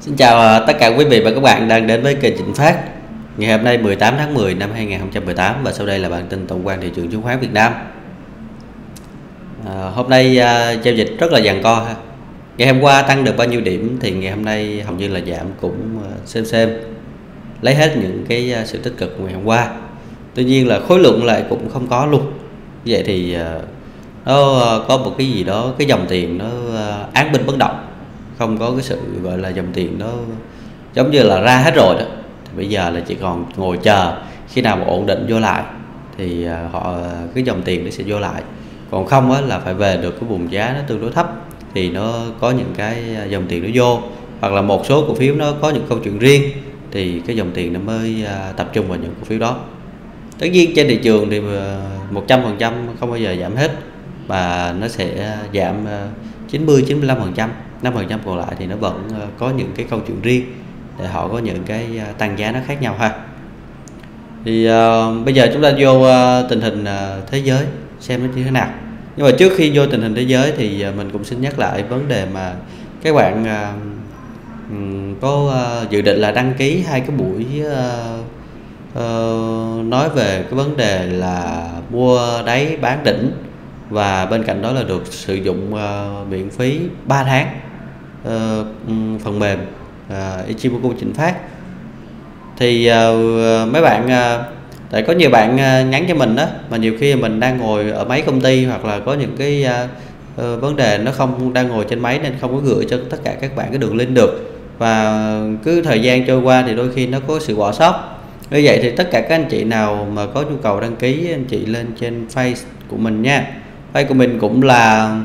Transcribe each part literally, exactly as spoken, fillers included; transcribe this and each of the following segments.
Xin chào tất cả quý vị và các bạn đang đến với kênh Trịnh Phát. Ngày hôm nay mười tám tháng mười năm hai nghìn không trăm mười tám và sau đây là bản tin tổng quan thị trường chứng khoán Việt Nam. À, hôm nay à, giao dịch rất là giằng co ha. Ngày hôm qua tăng được bao nhiêu điểm thì ngày hôm nay hầu như là giảm cũng xem xem lấy hết những cái sự tích cực của ngày hôm qua. Tuy nhiên là khối lượng lại cũng không có luôn. Vậy thì à, nó có một cái gì đó, cái dòng tiền nó án binh bất động, không có cái sự gọi là dòng tiền nó giống như là ra hết rồi đó. Thì bây giờ là chỉ còn ngồi chờ khi nào mà ổn định vô lại thì họ cái dòng tiền nó sẽ vô lại, còn không á là phải về được cái vùng giá nó tương đối thấp thì nó có những cái dòng tiền nó vô, hoặc là một số cổ phiếu nó có những câu chuyện riêng thì cái dòng tiền nó mới tập trung vào những cổ phiếu đó. Tất nhiên trên thị trường thì một trăm phần trăm không bao giờ giảm hết và nó sẽ giảm chín mươi đến chín mươi lăm phần trăm, năm phần trăm còn lại thì nó vẫn có những cái câu chuyện riêng để họ có những cái tăng giá nó khác nhau ha. Thì uh, bây giờ chúng ta vô uh, tình hình uh, thế giới xem nó như thế nào. Nhưng mà trước khi vô tình hình thế giới thì uh, mình cũng xin nhắc lại vấn đề mà các bạn uh, um, có uh, dự định là đăng ký hai cái buổi uh, uh, nói về cái vấn đề là mua đáy bán đỉnh, và bên cạnh đó là được sử dụng uh, miễn phí ba tháng uh, phần mềm uh, Ichimoku Trịnh Phát. Thì uh, mấy bạn uh, tại có nhiều bạn uh, nhắn cho mình đó, mà nhiều khi mình đang ngồi ở máy công ty hoặc là có những cái uh, uh, vấn đề nó không đang ngồi trên máy nên không có gửi cho tất cả các bạn cái đường link được, và cứ thời gian trôi qua thì đôi khi nó có sự bỏ sót. Như vậy thì tất cả các anh chị nào mà có nhu cầu đăng ký, anh chị lên trên Face của mình nha. Face của mình cũng là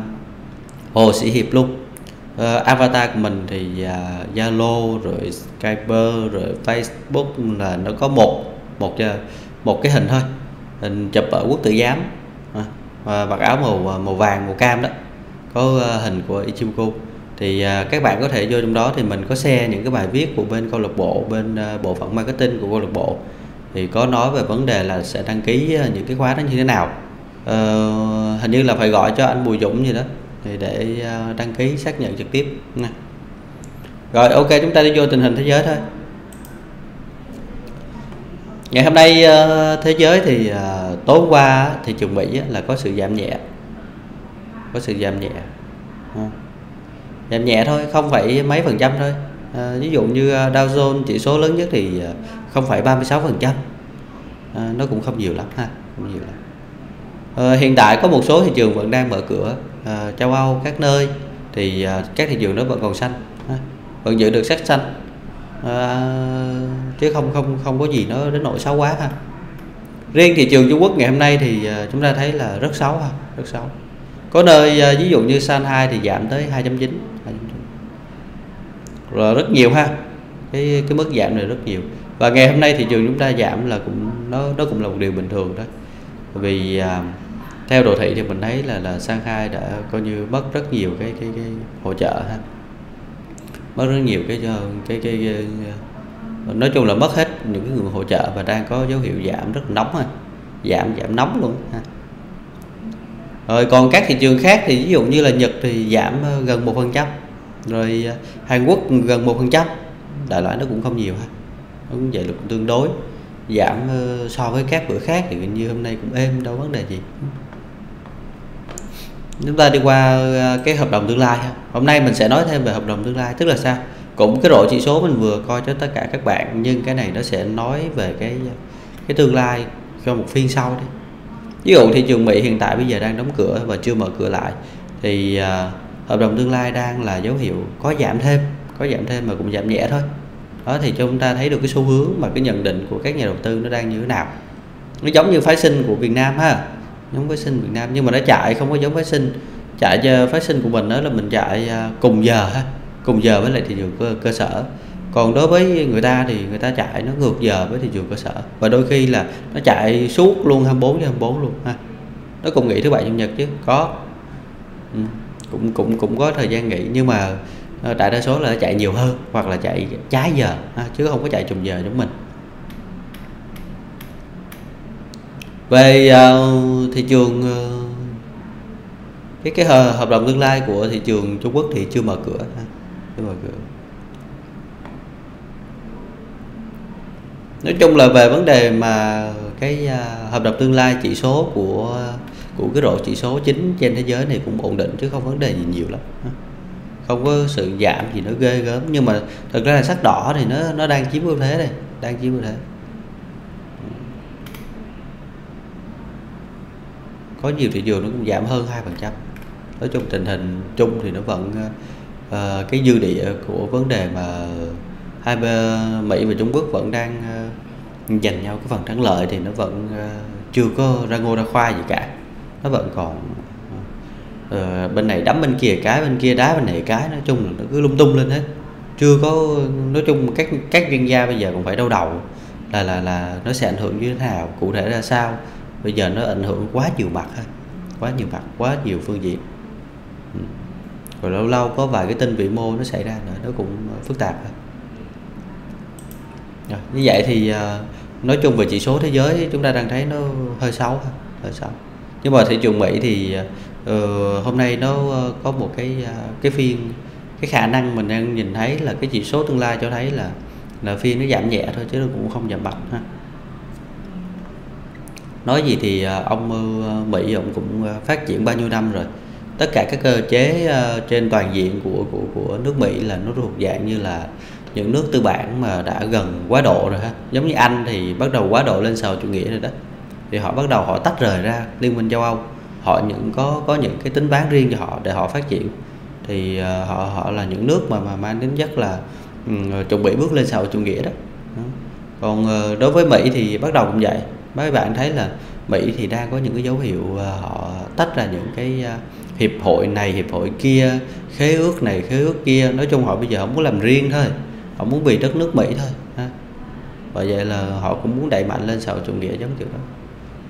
Hồ Sĩ Hiệp luôn. uh, Avatar của mình thì uh, Zalo rồi Skype rồi Facebook là nó có một một một cái hình thôi, hình chụp ở Quốc Tử Giám, và uh, mặc áo màu màu vàng màu cam đó, có uh, hình của Ichimoku. Thì uh, các bạn có thể vô trong đó thì mình có share những cái bài viết của bên câu lạc bộ, bên uh, bộ phận marketing của câu lạc bộ, thì có nói về vấn đề là sẽ đăng ký uh, những cái khóa đó như thế nào. Uh, hình như là phải gọi cho anh Bùi Dũng gì đó thì để uh, đăng ký xác nhận trực tiếp nè. Rồi ok, chúng ta đi vô tình hình thế giới thôi. Ngày hôm nay uh, thế giới thì uh, tối qua thị trường Mỹ là có sự giảm nhẹ, có sự giảm nhẹ uh. giảm nhẹ thôi, không phải mấy phần trăm thôi. Uh, ví dụ như Dow Jones chỉ số lớn nhất thì không phải ba mươi sáu phần trăm, nó cũng không nhiều lắm ha, không nhiều lắm. Uh, hiện tại có một số thị trường vẫn đang mở cửa. uh, châu Âu các nơi thì uh, các thị trường nó vẫn còn xanh, uh, vẫn giữ được sắc xanh, uh, chứ không không không có gì nó đến nỗi xấu quá ha. Riêng thị trường Trung Quốc ngày hôm nay thì uh, chúng ta thấy là rất xấu ha, rất xấu. Có nơi uh, ví dụ như Shanghai thì giảm tới hai chấm chín, rồi rất nhiều ha, cái cái mức giảm này rất nhiều. Và ngày hôm nay thị trường chúng ta giảm là cũng nó nó cũng là một điều bình thường đó, vì uh, theo đồ thị thì mình thấy là là Shanghai đã coi như mất rất nhiều cái cái, cái hỗ trợ ha, mất rất nhiều cái cái, cái cái nói chung là mất hết những cái người hỗ trợ và đang có dấu hiệu giảm rất nóng ha, giảm giảm nóng luôn ha. Rồi còn các thị trường khác thì ví dụ như là Nhật thì giảm gần một phần trăm, rồi Hàn Quốc gần một phần trăm, đại loại nó cũng không nhiều ha, cũng vậy là cũng tương đối. Giảm so với các bữa khác thì như hôm nay cũng êm, đâu vấn đề gì. Chúng ta đi qua cái hợp đồng tương lai ha. Hôm nay mình sẽ nói thêm về hợp đồng tương lai, tức là sao? Cũng cái độ chỉ số mình vừa coi cho tất cả các bạn, nhưng cái này nó sẽ nói về cái cái tương lai cho một phiên sau đi. Ví dụ thị trường Mỹ hiện tại bây giờ đang đóng cửa và chưa mở cửa lại thì uh, hợp đồng tương lai đang là dấu hiệu có giảm thêm, có giảm thêm mà cũng giảm nhẹ thôi. Đó thì chúng ta thấy được cái xu hướng mà cái nhận định của các nhà đầu tư nó đang như thế nào. Nó giống như phái sinh của Việt Nam ha, giống phái sinh Việt Nam, nhưng mà nó chạy không có giống phái sinh. Chạy cho phái sinh của mình đó là mình chạy cùng giờ ha, cùng giờ với lại thị trường cơ, cơ sở. Còn đối với người ta thì người ta chạy nó ngược giờ với thị trường cơ sở, và đôi khi là nó chạy suốt luôn hai mươi bốn trên hai mươi bốn luôn ha. Nó cũng nghỉ thứ bảy chủ nhật chứ có, ừ, cũng cũng cũng có thời gian nghỉ, nhưng mà đại đa số là chạy nhiều hơn hoặc là chạy trái giờ chứ không có chạy trùng giờ giống mình. Về uh, thị trường uh, cái cái hợp đồng tương lai của thị trường Trung Quốc thì chưa mở cửa, ha. Chưa mở cửa. Nói chung là về vấn đề mà cái hợp đồng tương lai chỉ số của của cái rổ chỉ số chính trên thế giới này cũng ổn định chứ không vấn đề gì nhiều lắm, không có sự giảm gì nó ghê gớm. Nhưng mà thực ra là sắc đỏ thì nó nó đang chiếm ưu thế đây, đang chiếm ưu thế. Có nhiều thị trường nó cũng giảm hơn hai phần trăm. Nói chung tình hình chung thì nó vẫn uh, cái dư địa của vấn đề mà hai bên Mỹ và Trung Quốc vẫn đang uh, giành nhau cái phần thắng lợi thì nó vẫn uh, chưa có ra ngô ra khoai gì cả. Nó vẫn còn uh, bên này đấm bên kia cái, bên kia đá bên này cái, nói chung là nó cứ lung tung lên hết. Chưa có, nói chung các các chuyên gia bây giờ cũng phải đau đầu là là là nó sẽ ảnh hưởng như thế nào, cụ thể ra sao. Bây giờ nó ảnh hưởng quá nhiều mặt ha, quá nhiều mặt, quá nhiều phương diện. Ừ. Rồi lâu lâu có vài cái tin vĩ mô nó xảy ra nữa, nó cũng phức tạp ha. Rồi, như vậy thì nói chung về chỉ số thế giới chúng ta đang thấy nó hơi xấu ha, hơi xấu. Nhưng mà thị trường Mỹ thì uh, hôm nay nó có một cái cái phiên, cái khả năng mình đang nhìn thấy là cái chỉ số tương lai cho thấy là là phiên nó giảm nhẹ thôi chứ nó cũng không giảm mạnh ha. Nói gì thì ông Mỹ ông cũng phát triển bao nhiêu năm rồi. Tất cả các cơ chế trên toàn diện của của của nước Mỹ là nó thuộc dạng như là những nước tư bản mà đã gần quá độ rồi ha. Giống như Anh thì bắt đầu quá độ lên xã hội chủ nghĩa rồi đó. Thì họ bắt đầu họ tách rời ra Liên minh châu Âu. Họ những có có những cái tính bán riêng cho họ để họ phát triển. Thì họ họ là những nước mà mà mang tính chất là chuẩn bị bước lên xã hội chủ nghĩa đó. Còn đối với Mỹ thì bắt đầu cũng vậy. Mấy bạn thấy là Mỹ thì đang có những cái dấu hiệu họ tách ra những cái hiệp hội này, hiệp hội kia, khế ước này, khế ước kia. Nói chung họ bây giờ không muốn làm riêng thôi, họ muốn vì đất nước Mỹ thôi ha. Bởi vậy là họ cũng muốn đẩy mạnh lên xã hội chủ nghĩa giống kiểu đó.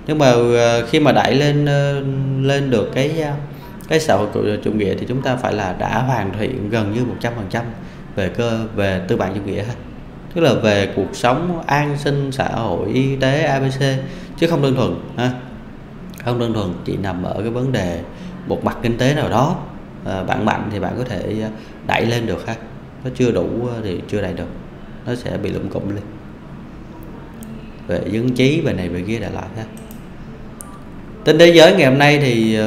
Nhưng mà khi mà đẩy lên lên được cái cái xã hội chủ nghĩa thì chúng ta phải là đã hoàn thiện gần như một trăm phần trăm về cơ về tư bản chủ nghĩa ha. Tức là về cuộc sống, an sinh, xã hội, y tế, a bê xê. Chứ không đơn thuần ha. Không đơn thuần chỉ nằm ở cái vấn đề một mặt kinh tế nào đó. à, Bạn mạnh thì bạn có thể đẩy lên được ha. Nó chưa đủ thì chưa đẩy được, nó sẽ bị lụm cụm lên. Về dân trí, về này, về kia đại loại ha. Tin thế giới ngày hôm nay thì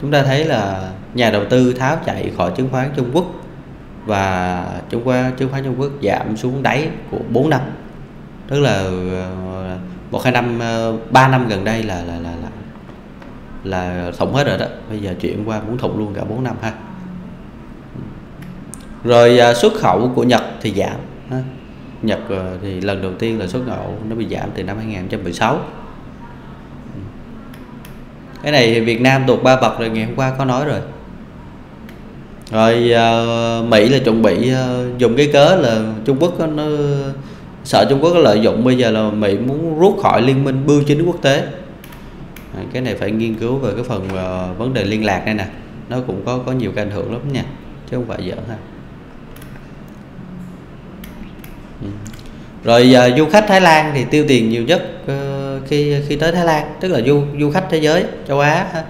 chúng ta thấy là nhà đầu tư tháo chạy khỏi chứng khoán Trung Quốc. Và chứng khoán chứng khoán Trung Quốc giảm xuống đáy của bốn năm. Tức là một hai năm ba năm gần đây là là là là, là thủng hết rồi đó. Bây giờ chuyển qua muốn thủng luôn cả bốn năm ha. Rồi xuất khẩu của Nhật thì giảm ha. Nhật thì lần đầu tiên là xuất khẩu nó bị giảm từ năm hai nghìn không trăm mười sáu. Cái này thì Việt Nam tụt ba bậc rồi, ngày hôm qua có nói rồi. Rồi uh, Mỹ là chuẩn bị uh, dùng cái cớ là Trung Quốc nó, nó sợ Trung Quốc nó lợi dụng. Bây giờ là Mỹ muốn rút khỏi liên minh bưu chính quốc tế. À, cái này phải nghiên cứu về cái phần uh, vấn đề liên lạc đây nè. Nó cũng có có nhiều cái ảnh hưởng lắm nha, chứ không phải giỡn ha. Ừ. Rồi uh, du khách Thái Lan thì tiêu tiền nhiều nhất uh, khi khi tới Thái Lan. Tức là du du khách thế giới, châu Á ha.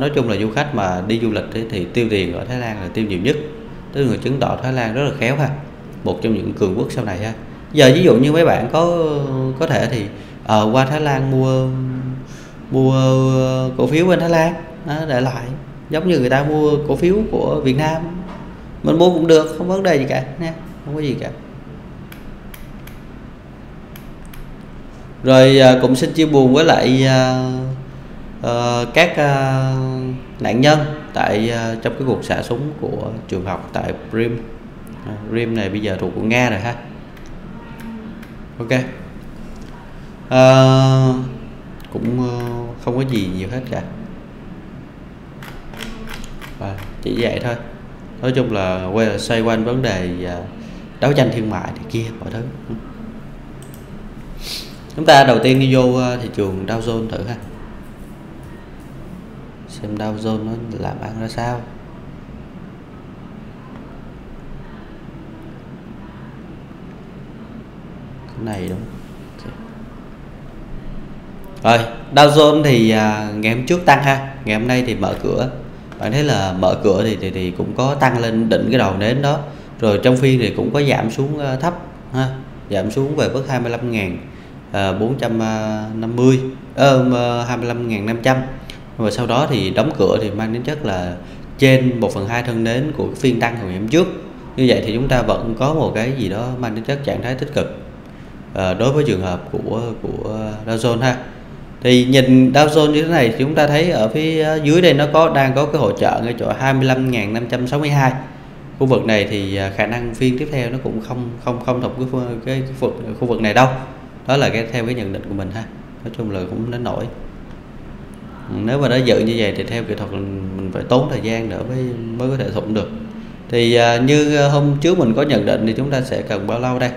Nói chung là du khách mà đi du lịch thì, thì tiêu tiền ở Thái Lan là tiêu nhiều nhất. Tức là người chứng tỏ Thái Lan rất là khéo ha, một trong những cường quốc sau này ha. Giờ ví dụ như mấy bạn có có thể thì à, qua Thái Lan mua mua cổ phiếu bên Thái Lan để lại, giống như người ta mua cổ phiếu của Việt Nam, mình mua cũng được, không vấn đề gì cả nha, không có gì cả. Rồi cũng xin chia buồn với lại Uh, các uh, nạn nhân tại uh, trong cái cuộc xả súng của trường học tại Crimea. uh, Crimea này bây giờ thuộc của Nga rồi ha. Ok, uh, cũng uh, không có gì nhiều hết cả, à, chỉ vậy thôi. Nói chung là quay xoay quanh vấn đề uh, đấu tranh thương mại thì kia mọi thứ. Chúng ta đầu tiên đi vô uh, thị trường Dow Jones thử ha, xem Dow Jones nó làm ăn ra sao. Cái này đúng okay. Rồi Dow Jones thì à, ngày hôm trước tăng ha, ngày hôm nay thì mở cửa. Bạn thấy là mở cửa thì thì, thì cũng có tăng lên đỉnh cái đầu nến đó. Rồi trong phiên thì cũng có giảm xuống thấp ha. giảm xuống về mức hai mươi lăm nghìn bốn trăm năm mươi, hai mươi lăm nghìn năm trăm, và sau đó thì đóng cửa thì mang đến chất là trên một phần hai thân đến của phiên tăng hồi điểm trước. Như vậy thì chúng ta vẫn có một cái gì đó mang đến chất trạng thái tích cực à, đối với trường hợp của của Dow Jones ha. Thì nhìn Dow Jones như thế này thì chúng ta thấy ở phía dưới đây nó có đang có cái hỗ trợ ngay chỗ hai mươi lăm nghìn năm trăm sáu mươi hai. Khu vực này thì khả năng phiên tiếp theo nó cũng không không không thuộc cái, cái, cái, khu, cái khu vực này đâu. Đó là cái theo cái nhận định của mình ha. Nói chung là cũng đến nổi. Nếu mà đã dự như vậy thì theo kỹ thuật mình phải tốn thời gian nữa mới mới có thể thủng được. Thì như hôm trước mình có nhận định thì chúng ta sẽ cần bao lâu đây?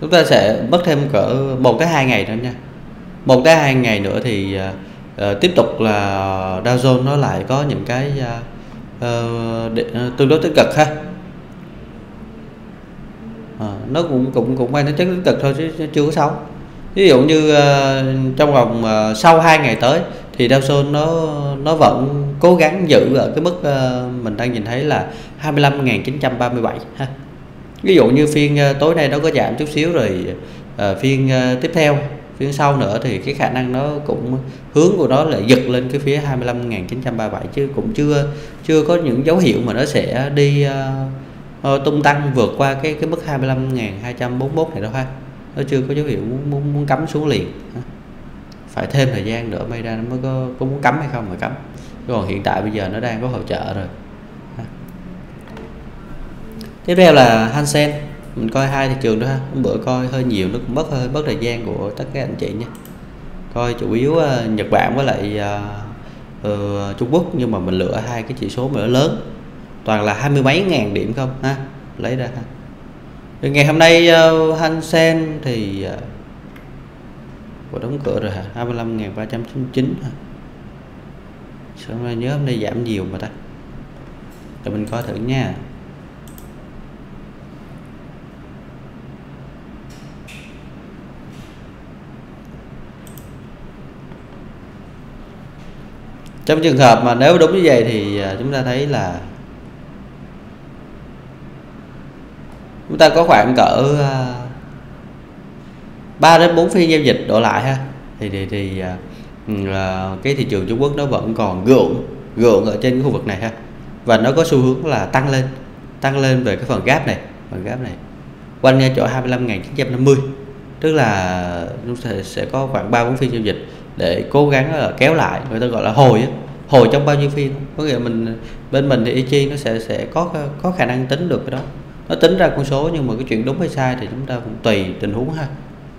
Chúng ta sẽ mất thêm cỡ một tới hai ngày nữa nha, một tới hai ngày nữa thì uh, tiếp tục là Dow Jones nó lại có những cái uh, để, uh, tương đối tích cực ha. À, nó cũng cũng cũng mang tính chất tích cực thôi chứ chưa có xấu. Ví dụ như uh, trong vòng uh, sau hai ngày tới thì Dow Jones nó nó vẫn cố gắng giữ ở cái mức uh, mình đang nhìn thấy là hai mươi lăm nghìn chín trăm ba mươi bảy ha. Ví dụ như phiên tối nay nó có giảm chút xíu rồi à, phiên tiếp theo, phiên sau nữa thì cái khả năng nó cũng hướng của nó lại giật lên cái phía hai mươi lăm nghìn chín trăm ba mươi bảy, chứ cũng chưa chưa có những dấu hiệu mà nó sẽ đi uh, tung tăng vượt qua cái cái mức hai mươi lăm nghìn hai trăm bốn mươi mốt này đâu ha. Nó chưa có dấu hiệu muốn muốn, muốn cắm xuống liền. Phải thêm thời gian nữa may ra nó mới có, có muốn cắm hay không mà cắm. Còn hiện tại bây giờ nó đang có hỗ trợ rồi. Tiếp theo là Hang Seng, mình coi hai thị trường đó ha. Bữa coi hơi nhiều nó cũng mất hơi mất thời gian của tất cả anh chị nha. Coi chủ yếu uh, Nhật Bản với lại uh, uh, Trung Quốc, nhưng mà mình lựa hai cái chỉ số mà nó lớn, toàn là hai mươi mấy ngàn điểm không ha, lấy ra ha. Thì ngày hôm nay uh, Hang Seng thì uh, của đóng cửa rồi hả, hai mươi lăm nghìn ba trăm chín mươi chín ha. Sao mà nhớ hôm nay giảm nhiều mà ta, để mình coi thử nha. Trong trường hợp mà nếu đúng như vậy thì chúng ta thấy là chúng ta có khoảng cỡ ba đến bốn phiên giao dịch đổ lại ha, thì thì, thì cái thị trường Trung Quốc nó vẫn còn gượng gượng ở trên cái khu vực này ha, và nó có xu hướng là tăng lên tăng lên về cái phần gap này phần gap này quanh ngay chỗ hai mươi lăm nghìn chín trăm năm mươi, tức là chúng ta sẽ có khoảng ba bốn phiên giao dịch để cố gắng là kéo lại, người ta gọi là hồi hồi trong bao nhiêu phiên. Có nghĩa là mình bên mình thì Ichi nó sẽ sẽ có có khả năng tính được cái đó, nó tính ra con số, nhưng mà cái chuyện đúng hay sai thì chúng ta cũng tùy tình huống ha.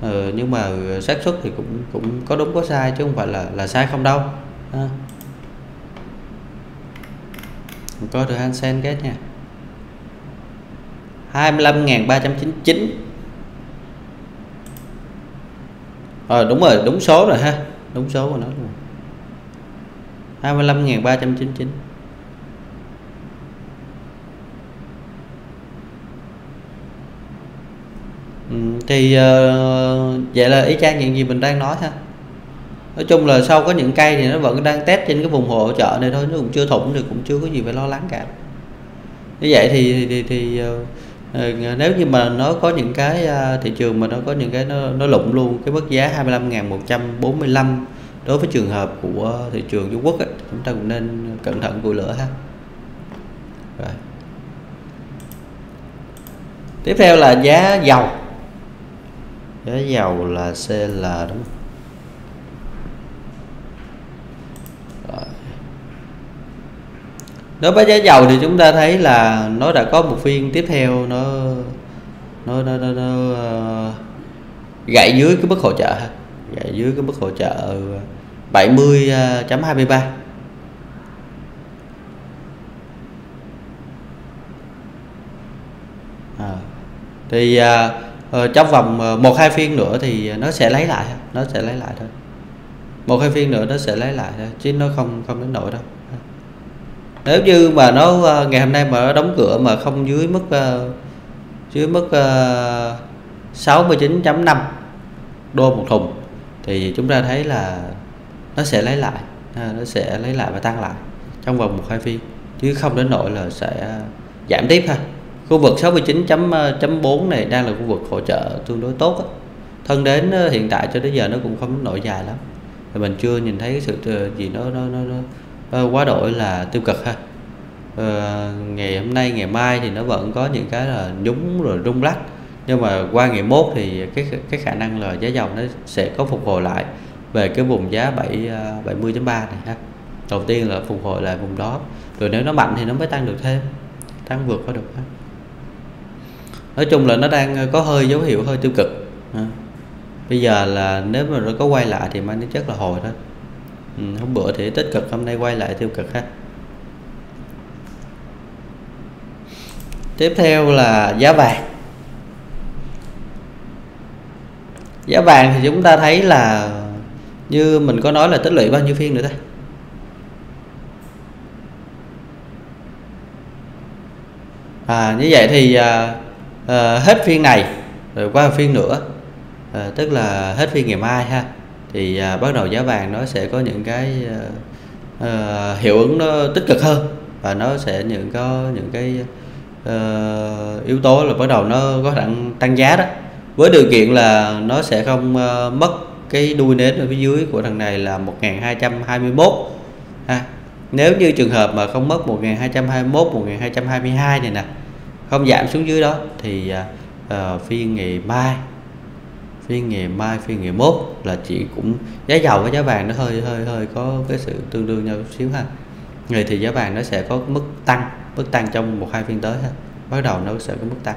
Ờ, nhưng mà xác suất thì cũng cũng có đúng có sai chứ không phải là là sai không đâu ha. Mình coi được Hang Seng cái nha, hai mươi lăm nghìn ba trăm chín mươi chín. Ờ, đúng rồi, đúng số rồi ha, đúng số của nó luôn, hai mươi lăm nghìn ba trăm chín mươi chín. Ừ, thì uh, vậy là ý chang những gì mình đang nói ha. Nói chung là sau có những cây thì nó vẫn đang test trên cái vùng hỗ trợ này thôi, nó cũng chưa thủng thì cũng chưa có gì phải lo lắng cả. Như vậy thì thì, thì uh, nếu như mà nó có những cái thị trường mà nó có những cái nó, nó lụng luôn cái mức giá hai mươi lăm nghìn một trăm bốn mươi lăm đối với trường hợp của thị trường Trung Quốc ấy, chúng ta cũng nên cẩn thận củi lửa ha. Rồi. Tiếp theo là giá dầu, giá dầu là xê lờ đúng không? Đối với giá dầu thì chúng ta thấy là nó đã có một phiên tiếp theo nó nó nó, nó, nó uh, gãy dưới cái mức hỗ trợ ha, gãy dưới cái mức hỗ trợ bảy mươi chấm hai mươi ba. à. Thì à, trong vòng một hai phiên nữa thì nó sẽ lấy lại, nó sẽ lấy lại thôi, một hai phiên nữa nó sẽ lấy lại thôi, chứ nó không không đến nổi đâu. Nếu như mà nó ngày hôm nay mà nó đóng cửa mà không dưới mức uh, dưới mức uh, sáu mươi chín phẩy năm đô một thùng thì chúng ta thấy là nó sẽ lấy lại, à, nó sẽ lấy lại và tăng lại trong vòng một hai phiên, chứ không đến nỗi là sẽ giảm tiếp thôi. Khu vực sáu mươi chín phẩy bốn này đang là khu vực hỗ trợ tương đối tốt đó. Thân đến hiện tại cho đến giờ nó cũng không nổi dài lắm, thì mình chưa nhìn thấy cái sự gì nó nó nó, nó quá đổi là tiêu cực ha. Ờ, ngày hôm nay ngày mai thì nó vẫn có những cái là nhúng rồi rung lắc, nhưng mà qua ngày mốt thì cái cái khả năng là giá dầu nó sẽ có phục hồi lại về cái vùng giá bảy mươi phẩy ba này ha. Đầu tiên là phục hồi lại vùng đó, rồi nếu nó mạnh thì nó mới tăng được thêm, tăng vượt qua được ha. Nói chung là nó đang có hơi dấu hiệu hơi tiêu cực ha. Bây giờ là nếu mà nó có quay lại thì mang tính chất là hồi đó. Ừ, hôm bữa thì tích cực, hôm nay quay lại tiêu cực ha. Tiếp theo là giá vàng. Giá vàng thì chúng ta thấy là như mình có nói là tích lũy bao nhiêu phiên nữa ta? À, như vậy thì à, à, hết phiên này rồi qua phiên nữa, à, tức là hết phiên ngày mai ha, thì à, bắt đầu giá vàng nó sẽ có những cái à, à, hiệu ứng nó tích cực hơn, và nó sẽ những có những cái Uh, yếu tố là bắt đầu nó có khả năng tăng giá đó, với điều kiện là nó sẽ không uh, mất cái đuôi nến ở phía dưới của thằng này là một nghìn hai trăm hai mươi mốt ha. Nếu như trường hợp mà không mất một nghìn hai trăm hai mươi mốt, một nghìn hai trăm hai mươi hai này nè, không giảm xuống dưới đó thì uh, phiên ngày mai phiên ngày mai phiên ngày mốt là chỉ cũng giá dầu với giá vàng nó hơi hơi hơi có cái sự tương đương nhau chút xíu ha. Người thì giá vàng nó sẽ có mức tăng, mức tăng trong một hai phiên tới ha. Bắt đầu nó sẽ có mức tăng.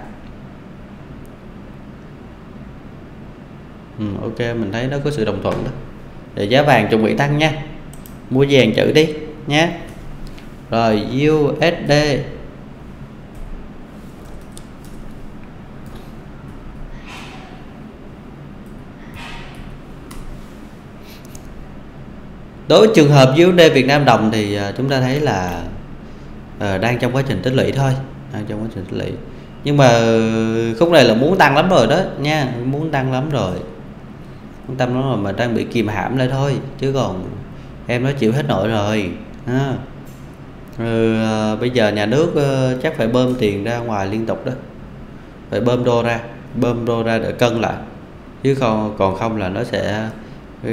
Ừ, ok, mình thấy nó có sự đồng thuận đó. Để giá vàng chuẩn bị tăng nha. Mua vàng chữ đi nhé. Rồi u ét đê. Đối với trường hợp u ét đê Việt Nam đồng thì chúng ta thấy là Ờ, đang trong quá trình tích lũy thôi, đang trong quá trình tích lũy. Nhưng mà khúc này là muốn tăng lắm rồi đó nha, muốn tăng lắm rồi. Muốn tăng lắm rồi mà đang bị kìm hãm lại thôi, chứ còn em nó chịu hết nổi rồi. À. Ừ, à, bây giờ nhà nước à, chắc phải bơm tiền ra ngoài liên tục đó. Phải bơm đô ra, bơm đô ra để cân lại. Chứ còn còn không là nó sẽ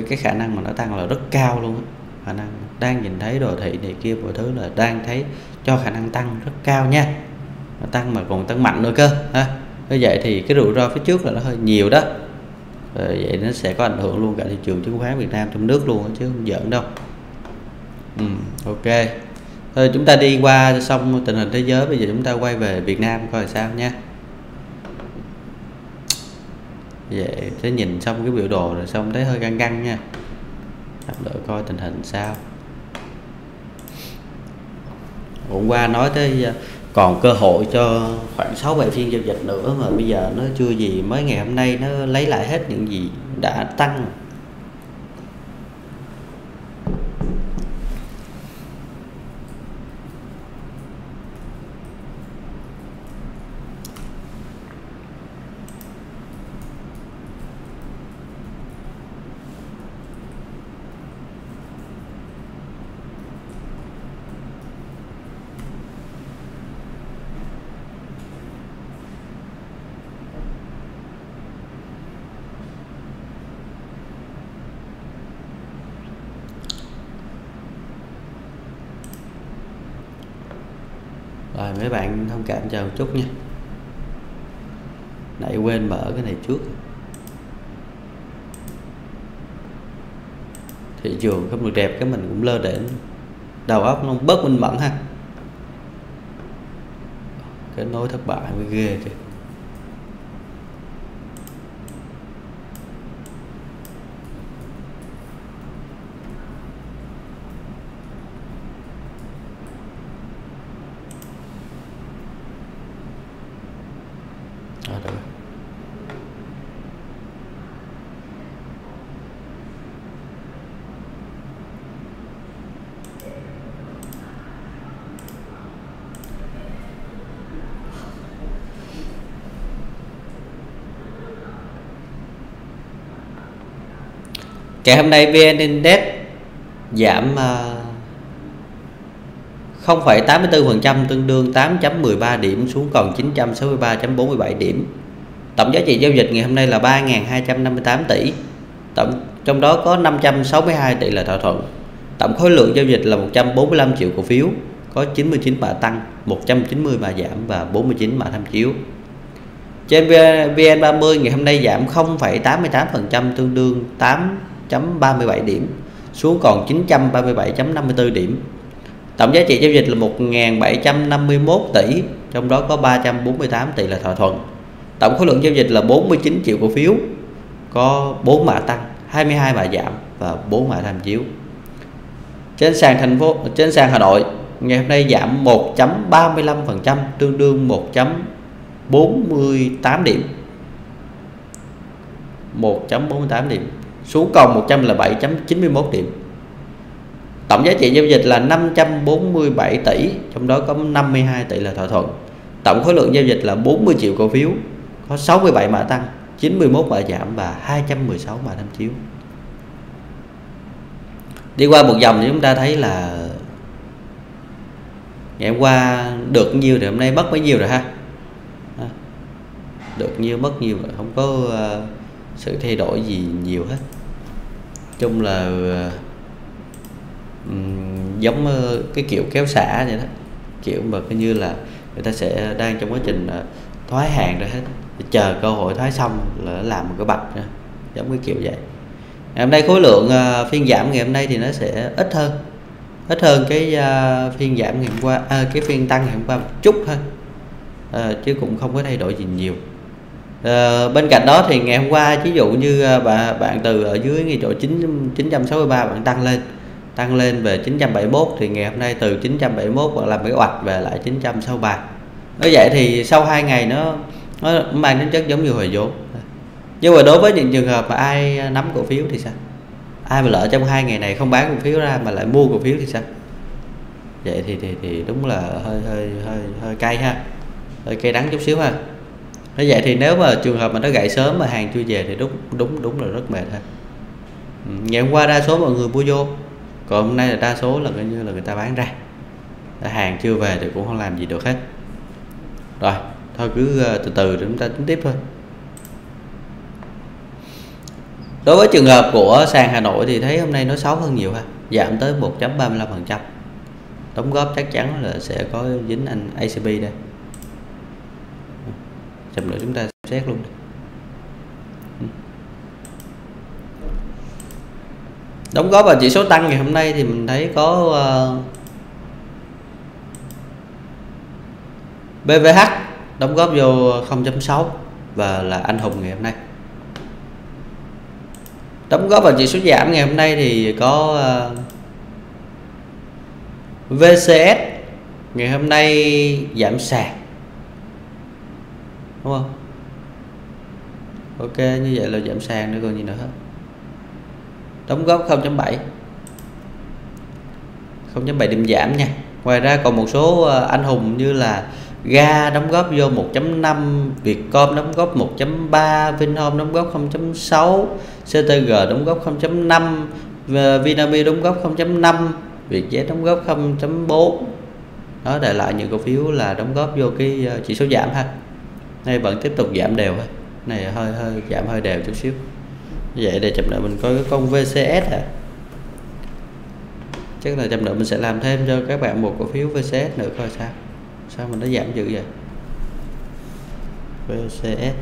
cái khả năng mà nó tăng là rất cao luôn đó. Khả năng đang nhìn thấy đồ thị này kia mọi thứ là đang thấy cho khả năng tăng rất cao nha, tăng mà còn tăng mạnh nữa cơ ha. Như vậy thì cái rủi ro phía trước là nó hơi nhiều đó, rồi vậy nó sẽ có ảnh hưởng luôn cả thị trường chứng khoán Việt Nam trong nước luôn chứ không giỡn đâu. Ừ, ok, thôi chúng ta đi qua xong tình hình thế giới, bây giờ chúng ta quay về Việt Nam coi sao nha. Vậy thế nhìn xong cái biểu đồ rồi xong thấy hơi căng căng nha, đợi coi tình hình sao. Hôm qua nói tới còn cơ hội cho khoảng sáu bảy phiên giao dịch nữa, mà bây giờ nó chưa gì, mới ngày hôm nay nó lấy lại hết những gì đã tăng. Rồi mấy bạn thông cảm chờ một chút nha, nãy quên mở cái này trước. Thị trường không được đẹp cái mình cũng lơ để đầu óc nó bớt minh mẫn ha. Cái nối thất bại mới ghê chứ. Ngày hôm nay vê en-Index giảm không phẩy tám mươi tư phần trăm, tương đương tám phẩy mười ba điểm, xuống còn chín trăm sáu mươi ba phẩy bốn mươi bảy điểm. Tổng giá trị giao dịch ngày hôm nay là ba nghìn hai trăm năm mươi tám tỷ, tổng trong đó có năm trăm sáu mươi hai tỷ là thỏa thuận. Tổng khối lượng giao dịch là một trăm bốn mươi lăm triệu cổ phiếu, có chín mươi chín mã tăng, một trăm chín mươi mã giảm và bốn mươi chín mã tham chiếu. Trên vê en ba mươi ngày hôm nay giảm không phẩy tám mươi tám phần trăm, tương đương tám phẩy ba mươi bảy điểm, xuống còn chín trăm ba mươi bảy phẩy năm mươi tư điểm. Tổng giá trị giao dịch là một nghìn bảy trăm năm mươi mốt tỷ, trong đó có ba trăm bốn mươi tám tỷ là thỏa thuận. Tổng khối lượng giao dịch là bốn mươi chín triệu cổ phiếu, có bốn mã tăng, hai mươi hai mã giảm và bốn mã tham chiếu. Trên sàn thành phố, trên sàn Hà Nội ngày hôm nay giảm một phẩy ba mươi lăm phần trăm, tương đương một phẩy bốn mươi tám điểm. một phẩy bốn mươi tám điểm, xuống còn một trăm lẻ bảy phẩy chín mươi mốt điểm. Tổng giá trị giao dịch là năm trăm bốn mươi bảy tỷ, trong đó có năm mươi hai tỷ là thỏa thuận. Tổng khối lượng giao dịch là bốn mươi triệu cổ phiếu, có sáu mươi bảy mã tăng, chín mươi mốt mã giảm và hai trăm mười sáu mã tham chiếu. Đi qua một dòng thì chúng ta thấy là ngày hôm qua được nhiêu thì hôm nay mất bấy nhiêu rồi ha. Được nhiêu mất nhiêu, không có sự thay đổi gì nhiều hết. Chung là giống cái kiểu kéo xả vậy đó, kiểu mà coi như là người ta sẽ đang trong quá trình thoái hàng rồi hết, chờ cơ hội thoái xong là làm một cái bạch nữa, giống cái kiểu vậy. Ngày hôm nay khối lượng phiên giảm ngày hôm nay thì nó sẽ ít hơn, ít hơn cái phiên giảm ngày hôm qua, à, cái phiên tăng ngày hôm qua một chút thôi, à, chứ cũng không có thay đổi gì nhiều. À, bên cạnh đó thì ngày hôm qua ví dụ như bạn bạn từ ở dưới ngay chỗ chín chín sáu ba bạn tăng lên, tăng lên về chín trăm bảy mươi mốt, thì ngày hôm nay từ chín trăm bảy mươi mốt bạn làm cái oạch về lại chín trăm sáu mươi ba. Như vậy thì sau hai ngày nó nó mang tính chất giống như hồi vốn. Nhưng mà đối với những trường hợp mà ai nắm cổ phiếu thì sao? Ai mà lỡ trong hai ngày này không bán cổ phiếu ra mà lại mua cổ phiếu thì sao? Vậy thì thì, thì đúng là hơi hơi hơi hơi cay ha, hơi cay đắng chút xíu ha. Như vậy thì nếu mà trường hợp mà nó gãy sớm mà hàng chưa về thì đúng đúng đúng là rất mệt ha. Ngày hôm qua đa số mọi người mua vô, còn hôm nay là đa số là coi như là người ta bán ra, hàng chưa về thì cũng không làm gì được hết. Rồi thôi cứ từ từ để chúng ta tính tiếp thôi. Đối với trường hợp của sàn Hà Nội thì thấy hôm nay nó xấu hơn nhiều ha, giảm tới một phẩy ba mươi lăm phần trăm, đóng góp chắc chắn là sẽ có dính anh a xê bê đây. Chậm nữa chúng ta xét luôn đây. Đóng góp vào chỉ số tăng ngày hôm nay thì mình thấy có uh, bê vê hát đóng góp vô không phẩy sáu và là anh hùng ngày hôm nay. Đóng góp vào chỉ số giảm ngày hôm nay thì có uh, vê xê ét ngày hôm nay giảm sàn, đúng không? Ok, như vậy là giảm sàn nữa còn gì nữa hết. Đóng góp không phẩy bảy, không phẩy bảy điểm giảm nha. Ngoài ra còn một số anh hùng như là ga đóng góp vô một phẩy năm, Vietcom đóng góp một phẩy ba, Vinhome đóng góp không phẩy sáu, xê tê giê đóng góp không phẩy năm, Vinamilk đóng góp không phẩy năm, Vietjet đóng góp không phẩy bốn. Đó, để lại những cổ phiếu là đóng góp vô cái chỉ số giảm ha. Này vẫn tiếp tục giảm đều thôi. Này hơi hơi giảm hơi đều chút xíu. Vậy để chậm nữa mình coi cái con vê xê ét à. Chắc là chậm nữa mình sẽ làm thêm cho các bạn một cổ phiếu vê xê ét nữa coi sao. Sao mình đã giảm dữ vậy? vê xê ét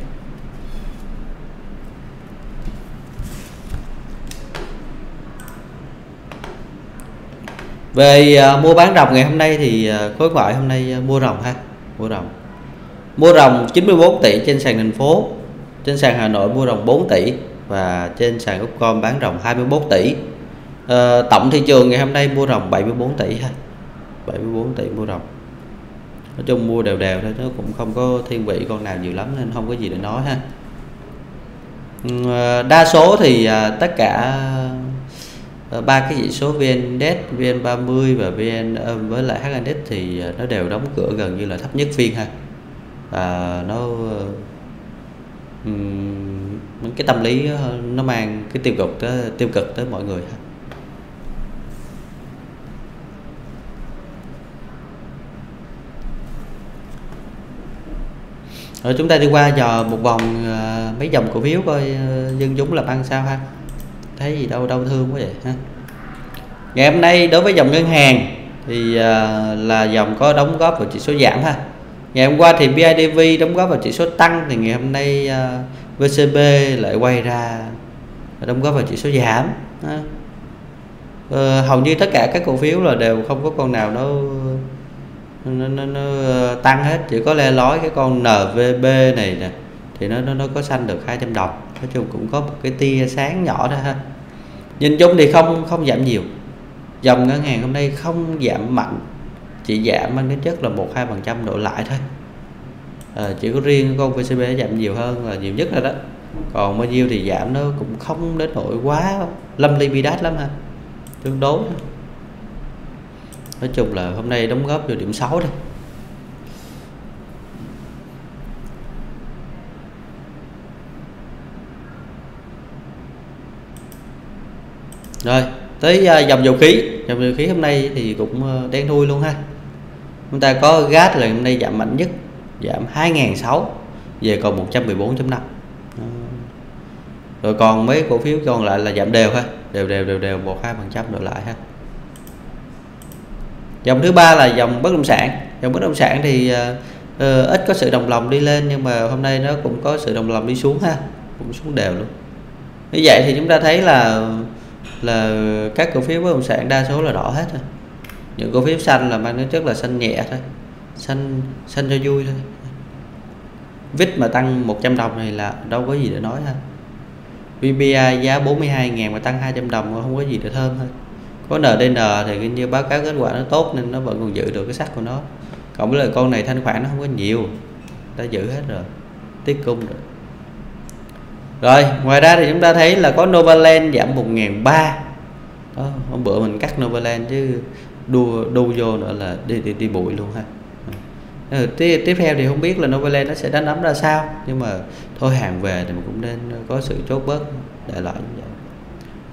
về uh, mua bán ròng ngày hôm nay thì uh, khối ngoại hôm nay uh, mua ròng ha, mua ròng mua ròng chín mươi mốt tỷ trên sàn thành phố, trên sàn Hà Nội mua ròng bốn tỷ và trên sàn Upcom bán ròng hai mươi mốt tỷ. À, tổng thị trường ngày hôm nay mua ròng bảy mươi bốn tỷ ha, bảy mươi bốn tỷ mua ròng. Nói chung mua đều đều thôi, nó cũng không có thiên vị con nào nhiều lắm nên không có gì để nói ha. À, đa số thì à, tất cả ba à, cái chỉ số vê en-Index, vê en ba mươi và vê en à, với lại hát en ích thì à, nó đều đóng cửa gần như là thấp nhất phiên ha. À, nó à, um, cái tâm lý nó mang cái tiêu cực tới, tiêu cực tới mọi người. Rồi chúng ta đi qua giờ một vòng mấy dòng cổ phiếu coi dân chúng làm ăn sao ha, thấy gì đâu đau thương quá vậy ha. Ngày hôm nay đối với dòng ngân hàng thì là dòng có đóng góp vào chỉ số giảm ha. Ngày hôm qua thì bê i đê vê đóng góp vào chỉ số tăng, thì ngày hôm nay vê xê bê lại quay ra đóng góp vào chỉ số giảm. Ờ, hầu như tất cả các cổ phiếu là đều không có con nào nó nó, nó, nó tăng hết, chỉ có le lói cái con en vê bê này nè thì nó nó, nó có xanh được hai trăm đồng. Nói chung cũng có một cái tia sáng nhỏ đó ha. Nhìn chung thì không không giảm nhiều, dòng ngân hàng hôm nay không giảm mạnh, chỉ giảm mang đến chất là một hai phần trăm độ lại thôi. À, chỉ có riêng con vê xê bê giảm nhiều hơn là nhiều nhất rồi đó, còn bao nhiêu thì giảm nó cũng không đến nỗi quá lâm ly bi đát lắm ha, tương đối. Nói chung là hôm nay đóng góp vào điểm sáu thôi. Rồi tới dòng dầu khí, dòng dầu khí hôm nay thì cũng đen thui luôn ha. Chúng ta có gas là hôm nay giảm mạnh nhất, giảm hai nghìn sáu trăm về còn một trăm mười bốn phẩy năm. Rồi còn mấy cổ phiếu còn lại là giảm đều ha, đều đều đều đều một hai phần trăm đổi lại ha. Dòng thứ ba là dòng bất động sản. Dòng bất động sản thì uh, ít có sự đồng lòng đi lên, nhưng mà hôm nay nó cũng có sự đồng lòng đi xuống ha, cũng xuống đều luôn. Như vậy thì chúng ta thấy là là các cổ phiếu bất động sản đa số là đỏ hết thôi. Những cổ phiếu xanh là mang tính chất là xanh nhẹ thôi, xanh xanh cho vui thôi. vê i tê mà tăng một trăm đồng này là đâu có gì để nói ha. vê pê i giá bốn mươi hai nghìn mà tăng hai trăm đồng không có gì để thơm thôi. Có en đê en thì như báo cáo kết quả nó tốt nên nó vẫn còn giữ được cái sắc của nó. Cộng với lại con này thanh khoản nó không có nhiều, đã giữ hết rồi, tiết cung rồi. Rồi ngoài ra thì chúng ta thấy là có Novaland giảm một nghìn ba trăm. Hôm bữa mình cắt Novaland chứ đu, đu vô nữa là đi, đi, đi bụi luôn ha. Ừ, tiếp, tiếp theo thì không biết là Novaland nó sẽ đánh nắm ra sao, nhưng mà thôi hàng về thì mình cũng nên có sự chốt bớt đại loại như vậy.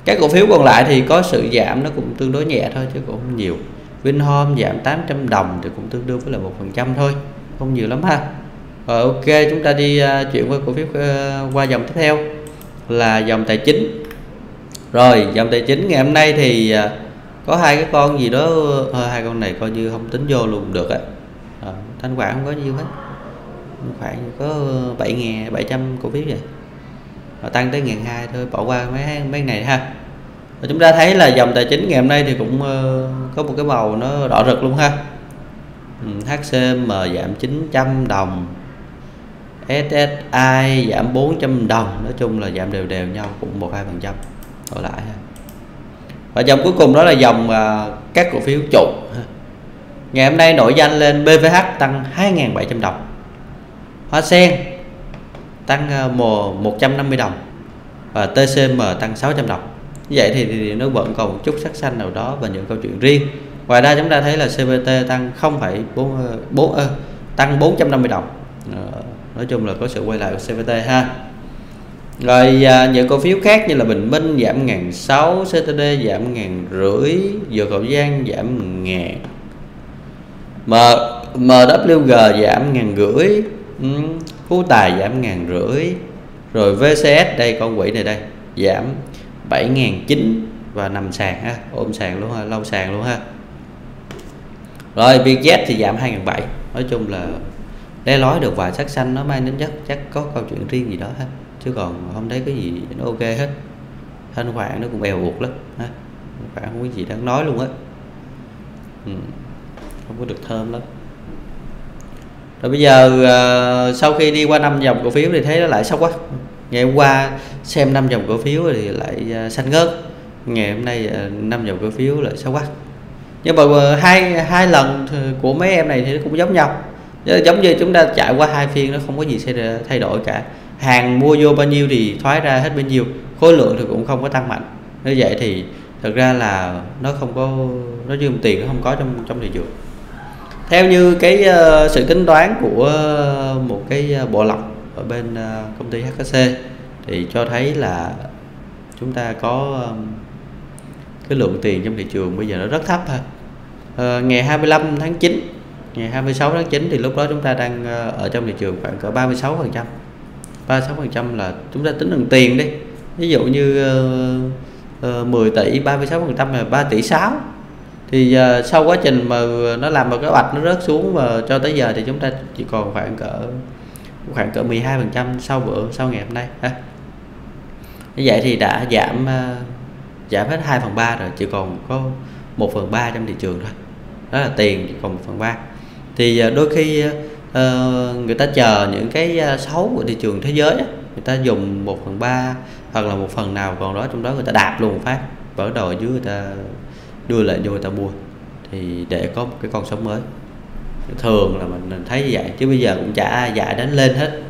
Các cổ phiếu còn lại thì có sự giảm nó cũng tương đối nhẹ thôi chứ cũng không nhiều. Vinhome giảm tám trăm đồng thì cũng tương đương với là một phần trăm thôi, không nhiều lắm ha. Rồi ok, chúng ta đi uh, chuyển qua cổ phiếu uh, qua dòng tiếp theo là dòng tài chính. Rồi dòng tài chính ngày hôm nay thì uh, có hai cái con gì đó, uh, hai con này coi như không tính vô luôn được á. À, thanh khoản không có nhiều hết, khoảng có bảy nghìn bảy trăm cổ phiếu vậy. Và tăng tới ngàn hai thôi, bỏ qua mấy mấy này ha. Và chúng ta thấy là dòng tài chính ngày hôm nay thì cũng uh, có một cái màu nó đỏ rực luôn ha. Ừ, hát xê em giảm chín trăm đồng, ét ét i giảm bốn trăm đồng. Nói chung là giảm đều đều nhau, cũng một hai phần trăm đổi lại ha. Và dòng cuối cùng đó là dòng uh, các cổ phiếu trụ. Ngày hôm nay nổi danh lên bê vê hát tăng hai nghìn bảy trăm đồng, Hoa Sen tăng một trăm năm mươi đồng và tê xê em tăng sáu trăm đồng. Như vậy thì, thì nó vẫn còn một chút sắc xanh nào đó và những câu chuyện riêng. Ngoài ra chúng ta thấy là xê vê tê tăng không phẩy bốn tăng bốn trăm năm mươi đồng. Nói chung là có sự quay lại của xê vê tê ha. Rồi những cổ phiếu khác như là Bình Minh giảm một nghìn sáu trăm, xê tê đê giảm một nghìn rưỡi, Dược Hậu Giang giảm một nghìn, em vê kép giê giảm một nghìn rưỡi, Phú Tài giảm một nghìn rưỡi. Rồi vê xê ét đây, con quỷ này đây, giảm bảy nghìn chín trăm và nằm sàn ha, ôm sàn luôn ha, lâu sàn luôn ha. Rồi vê en-Index thì giảm hai nghìn bảy trăm. Nói chung là le lói được vài sắc xanh nó mang đến chắc chắc có câu chuyện riêng gì đó ha, chứ còn không thấy cái gì nó ok hết. Thanh khoản nó cũng bèo buộc lắm ha, khoản không có gì đáng nói luôn á. Ừ, không có được thơm lắm. Rồi bây giờ uh, sau khi đi qua năm dòng cổ phiếu thì thấy nó lại sốc quá. Ngày hôm qua xem năm dòng cổ phiếu thì lại uh, xanh ngớt, ngày hôm nay năm uh, dòng cổ phiếu lại sốc quá. Nhưng mà uh, hai, hai lần của mấy em này thì nó cũng giống nhau, giống như chúng ta chạy qua hai phiên nó không có gì sẽ thay đổi cả. Hàng mua vô bao nhiêu thì thoái ra hết bấy nhiêu, khối lượng thì cũng không có tăng mạnh. Như vậy thì thật ra là nó không có, nó dư tiền nó không có trong trong thị trường. Theo như cái uh, sự tính toán của uh, một cái uh, bộ lọc ở bên uh, công ty hát ca xê thì cho thấy là chúng ta có cái lượng tiền trong thị trường bây giờ nó rất thấp thôi. À, ngày hai mươi lăm tháng chín, ngày hai mươi sáu tháng chín thì lúc đó chúng ta đang ở trong thị trường khoảng cỡ ba mươi sáu phần trăm. ba mươi sáu phần trăm là chúng ta tính bằng tiền đi. Ví dụ như uh, uh, mười tỷ, ba mươi sáu phần trăm là ba tỷ sáu. Thì uh, sau quá trình mà nó làm một cái bạch nó rớt xuống và cho tới giờ thì chúng ta chỉ còn khoảng cỡ khoảng cỡ mười hai phần trăm sau bữa sau ngày hôm nay ha. Như vậy thì đã giảm uh, giảm hết hai phần ba rồi, chỉ còn có một phần ba trong thị trường thôi. Đó là tiền, chỉ còn một phần ba. Thì uh, đôi khi uh, người ta chờ những cái xấu của thị trường thế giới, người ta dùng một phần ba hoặc là một phần nào còn đó trong đó người ta đạp luôn một phát, bắt đầu dưới người ta đưa lại vô người ta mua, thì để có một cái con sống mới. Thường là mình thấy như vậy, chứ bây giờ cũng chả ai dạy đến lên hết.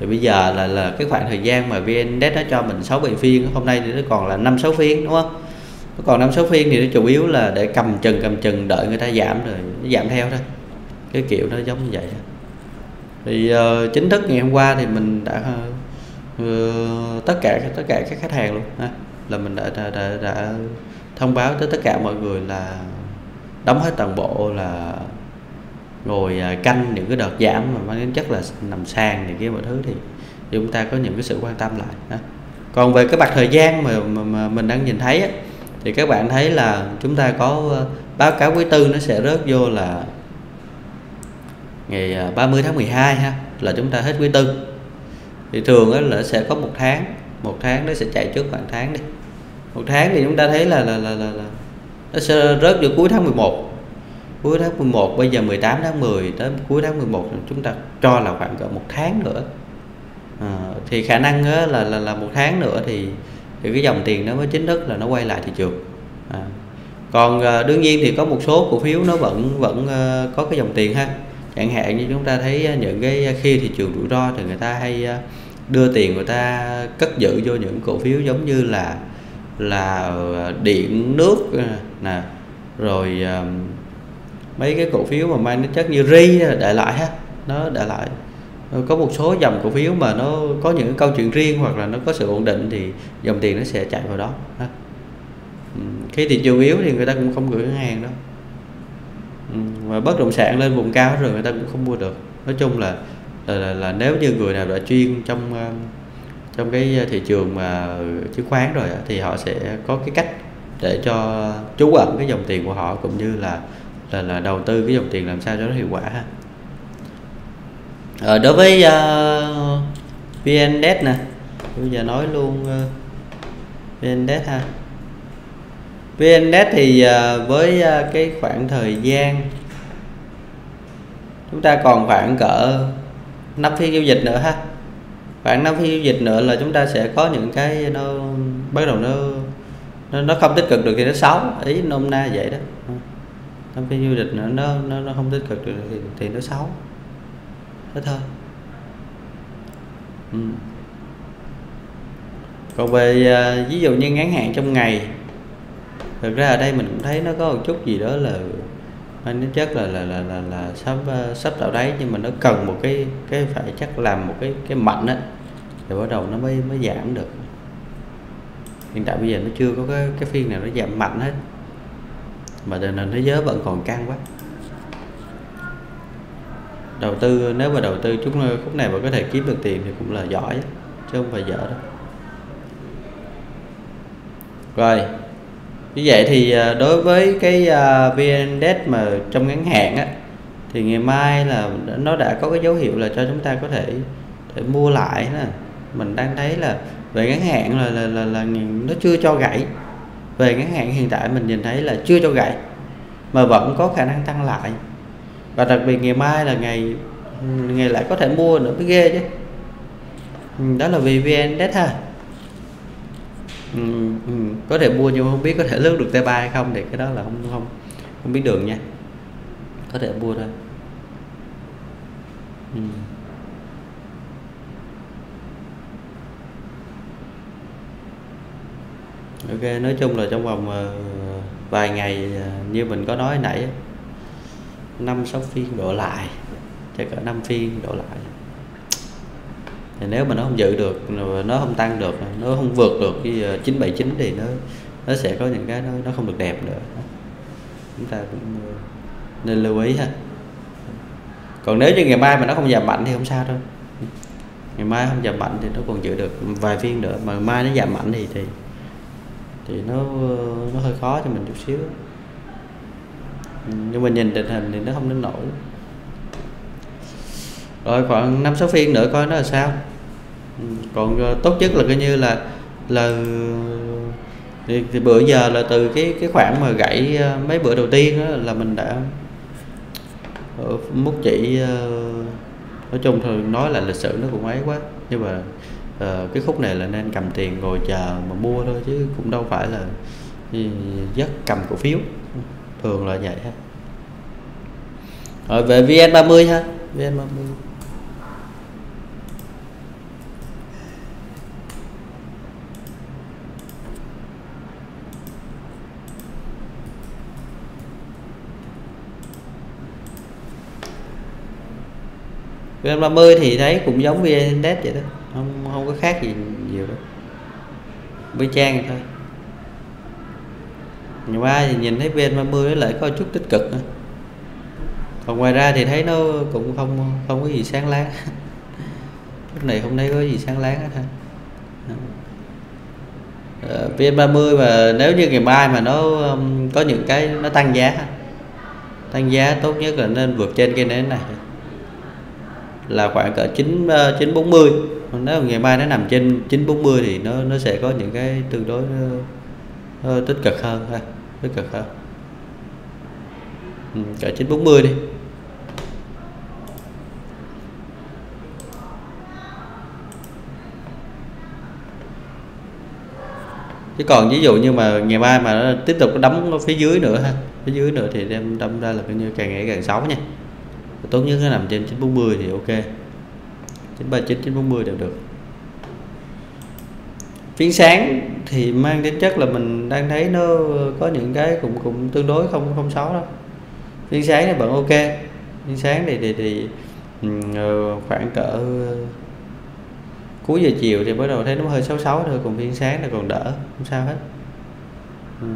Thì bây giờ là là cái khoảng thời gian mà vê en-Index nó cho mình sáu bảy phiên, hôm nay thì nó còn là năm sáu phiên, đúng không? Nó còn năm sáu phiên thì nó chủ yếu là để cầm chừng cầm chừng đợi người ta giảm rồi nó giảm theo thôi. Cái kiểu nó giống như vậy. Thì uh, chính thức ngày hôm qua thì mình đã uh, tất cả tất cả các khách hàng luôn ha, là mình đã đã, đã đã thông báo tới tất cả mọi người là đóng hết toàn bộ, là ngồi uh, canh những cái đợt giảm mà mang tính chất là nằm sàn này kia mọi thứ, thì, thì chúng ta có những cái sự quan tâm lại ha. Còn về cái mặt thời gian mà, mà, mà mình đang nhìn thấy á, thì các bạn thấy là chúng ta có uh, báo cáo quý tư nó sẽ rớt vô là ngày ba mươi tháng mười hai ha, là chúng ta hết quý tư. Thì thường á là sẽ có một tháng, một tháng nó sẽ chạy trước khoảng tháng đi. Một tháng thì chúng ta thấy là là là, là, là nó sẽ rớt vô cuối tháng mười một. Cuối tháng mười một, bây giờ mười tám tháng mười tới cuối tháng mười một chúng ta cho là khoảng cỡ một tháng nữa. À, thì khả năng á là là là một tháng nữa thì thì cái dòng tiền nó mới chính thức là nó quay lại thị trường. À, còn đương nhiên thì có một số cổ phiếu nó vẫn vẫn có cái dòng tiền ha. Chẳng hạn như chúng ta thấy những cái khi thị trường rủi ro thì người ta hay đưa tiền người ta cất giữ vô những cổ phiếu giống như là là điện nước nè, rồi mấy cái cổ phiếu mà mang tính chất như ri đại loại ha, nó đại loại có một số dòng cổ phiếu mà nó có những câu chuyện riêng hoặc là nó có sự ổn định thì dòng tiền nó sẽ chạy vào đó ha. Khi thị trường yếu thì người ta cũng không gửi ngân hàng đâu. Mà bất động sản lên vùng cao rồi người ta cũng không mua được. Nói chung là là, là, là nếu như người nào đã chuyên trong trong cái thị trường mà chứng khoán rồi thì họ sẽ có cái cách để cho trú ẩn cái dòng tiền của họ, cũng như là là, là đầu tư cái dòng tiền làm sao cho nó hiệu quả ha. À, đối với uh, vê en-Index nè, bây giờ nói luôn uh, vê en-Index ha. vê en-Index thì với cái khoảng thời gian chúng ta còn khoảng cỡ năm phiên giao dịch nữa ha, khoảng năm phiên giao dịch nữa là chúng ta sẽ có những cái nó bắt đầu nó nó, nó không tích cực được thì nó xấu, ý nôm na vậy đó. Năm phiên giao dịch nữa nó nó, nó không tích cực được thì, thì nó xấu, thế thôi. Ừ. Còn về ví dụ như ngắn hạn trong ngày, thực ra ở đây mình cũng thấy nó có một chút gì đó là anh nói chắc là là là là, là sắp sắp tạo đáy, nhưng mà nó cần một cái cái phải chắc làm một cái cái mạnh á thì bắt đầu nó mới mới giảm được. Hiện tại bây giờ nó chưa có cái cái phiên nào nó giảm mạnh hết, mà tình hình thế giới vẫn còn căng quá. Đầu tư nếu mà đầu tư chúng khúc này mà có thể kiếm được tiền thì cũng là giỏi chứ không phải dở đâu. Rồi. Như vậy thì đối với cái vê en-Index mà trong ngắn hạn á, thì ngày mai là nó đã có cái dấu hiệu là cho chúng ta có thể, thể mua lại nè. Mình đang thấy là về ngắn hạn là, là, là, là nó chưa cho gãy. Về ngắn hạn hiện tại mình nhìn thấy là chưa cho gãy mà vẫn có khả năng tăng lại. Và đặc biệt ngày mai là ngày ngày lại có thể mua nữa mới ghê chứ. Đó là vì vê en-Index ha. Ừ, ừ, có thể mua nhưng không biết có thể lướt được tê ba hay không, thì cái đó là không không không biết đường nha, có thể mua thôi. Ừ. Ok, nói chung là trong vòng uh, vài ngày uh, như mình có nói nãy, năm sáu phiên đổ lại, chắc cỡ năm phiên đổ lại Thì nếu mà nó không giữ được, nó không tăng được, nó không vượt được cái chín bảy chín thì nó nó sẽ có những cái nó, nó không được đẹp nữa. Chúng ta cũng nên lưu ý ha. Còn nếu như ngày mai mà nó không giảm mạnh thì không sao đâu. Ngày mai không giảm mạnh thì nó còn giữ được vài phiên nữa, mà mai nó giảm mạnh thì thì thì nó nó hơi khó cho mình chút xíu. Nhưng mà nhìn tình hình thì nó không đến nổi. Rồi khoảng năm sáu phiên nữa coi nó là sao. Còn tốt nhất là coi như là là thì, thì bữa giờ là từ cái cái khoảng mà gãy mấy bữa đầu tiên đó, là mình đã ở mức chỉ nói chung thường nói là lịch sử nó cũng ấy quá, nhưng mà uh, cái khúc này là nên cầm tiền ngồi chờ mà mua thôi, chứ cũng đâu phải là dắt cầm cổ phiếu, thường là vậy ha. Rồi về vê en ba mươi ha, vê en ba mươi vê en ba mươi thì thấy cũng giống vê en-Index vậy đó, không không có khác gì nhiều đâu, với trang thôi. Ngày mai thì nhìn thấy vê en ba mươi nó lại có chút tích cực nữa. Còn ngoài ra thì thấy nó cũng không không có gì sáng láng. Lúc này không thấy có gì sáng láng hết ha. Uh, vê en ba mươi mà nếu như ngày mai mà nó um, có những cái nó tăng giá, tăng giá tốt nhất là nên vượt trên cái nến này, là khoảng cỡ chín chín bốn mươi. Nếu ngày mai nó nằm trên chín bốn mươi thì nó nó sẽ có những cái tương đối nó, nó tích cực hơn ha, tích cực hơn. Ừ, cỡ chín bốn mươi đi. Chứ còn ví dụ như mà ngày mai mà nó tiếp tục đấm phía dưới nữa ha, phía dưới nữa thì đem đâm ra là coi như càng ngày càng xấu nha. Tốt nhất nó nằm trên chín bốn mươi thì ok, chín ba chín, chín bốn mươi đều được. Phiên sáng thì mang tính chất là mình đang thấy nó có những cái cũng cũng tương đối không không xấu đâu. Phiên sáng thì vẫn ok. Phiên sáng thì thì, thì khoảng cỡ cuối giờ chiều thì bắt đầu thấy nó hơi xấu xấu thôi, còn phiên sáng là còn đỡ, không sao hết. Ừ.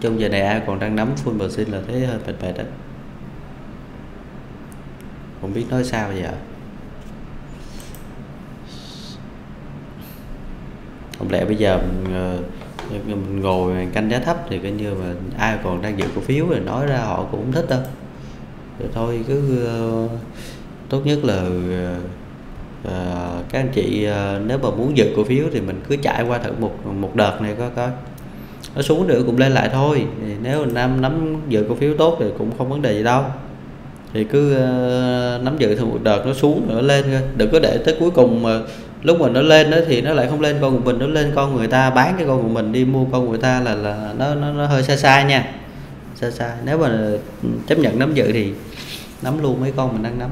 Trong giờ này ai còn đang nắm full bờ sinh là thấy hơi bệt bệt đấy, không biết nói sao giờ. Không lẽ bây giờ mình, mình ngồi mình canh giá thấp thì coi như mà ai còn đang giữ cổ phiếu thì nói ra họ cũng không thích đâu. Rồi thôi cứ uh, tốt nhất là uh, các anh chị uh, nếu mà muốn giữ cổ phiếu thì mình cứ trải qua thử một một đợt này coi coi. Nó xuống nữa cũng lên lại thôi, thì nếu Nam nắm giữ cổ phiếu tốt thì cũng không vấn đề gì đâu. Thì cứ uh, nắm giữ thêm một đợt, nó xuống nữa lên thôi, đừng có để tới cuối cùng mà lúc mà nó lên đó thì nó lại không lên con của mình, nó lên con người ta, bán cái con của mình đi mua con người ta là là nó nó, nó hơi xa xa nha, xa xa. Nếu mà chấp nhận nắm giữ thì nắm luôn mấy con mình đang nắm,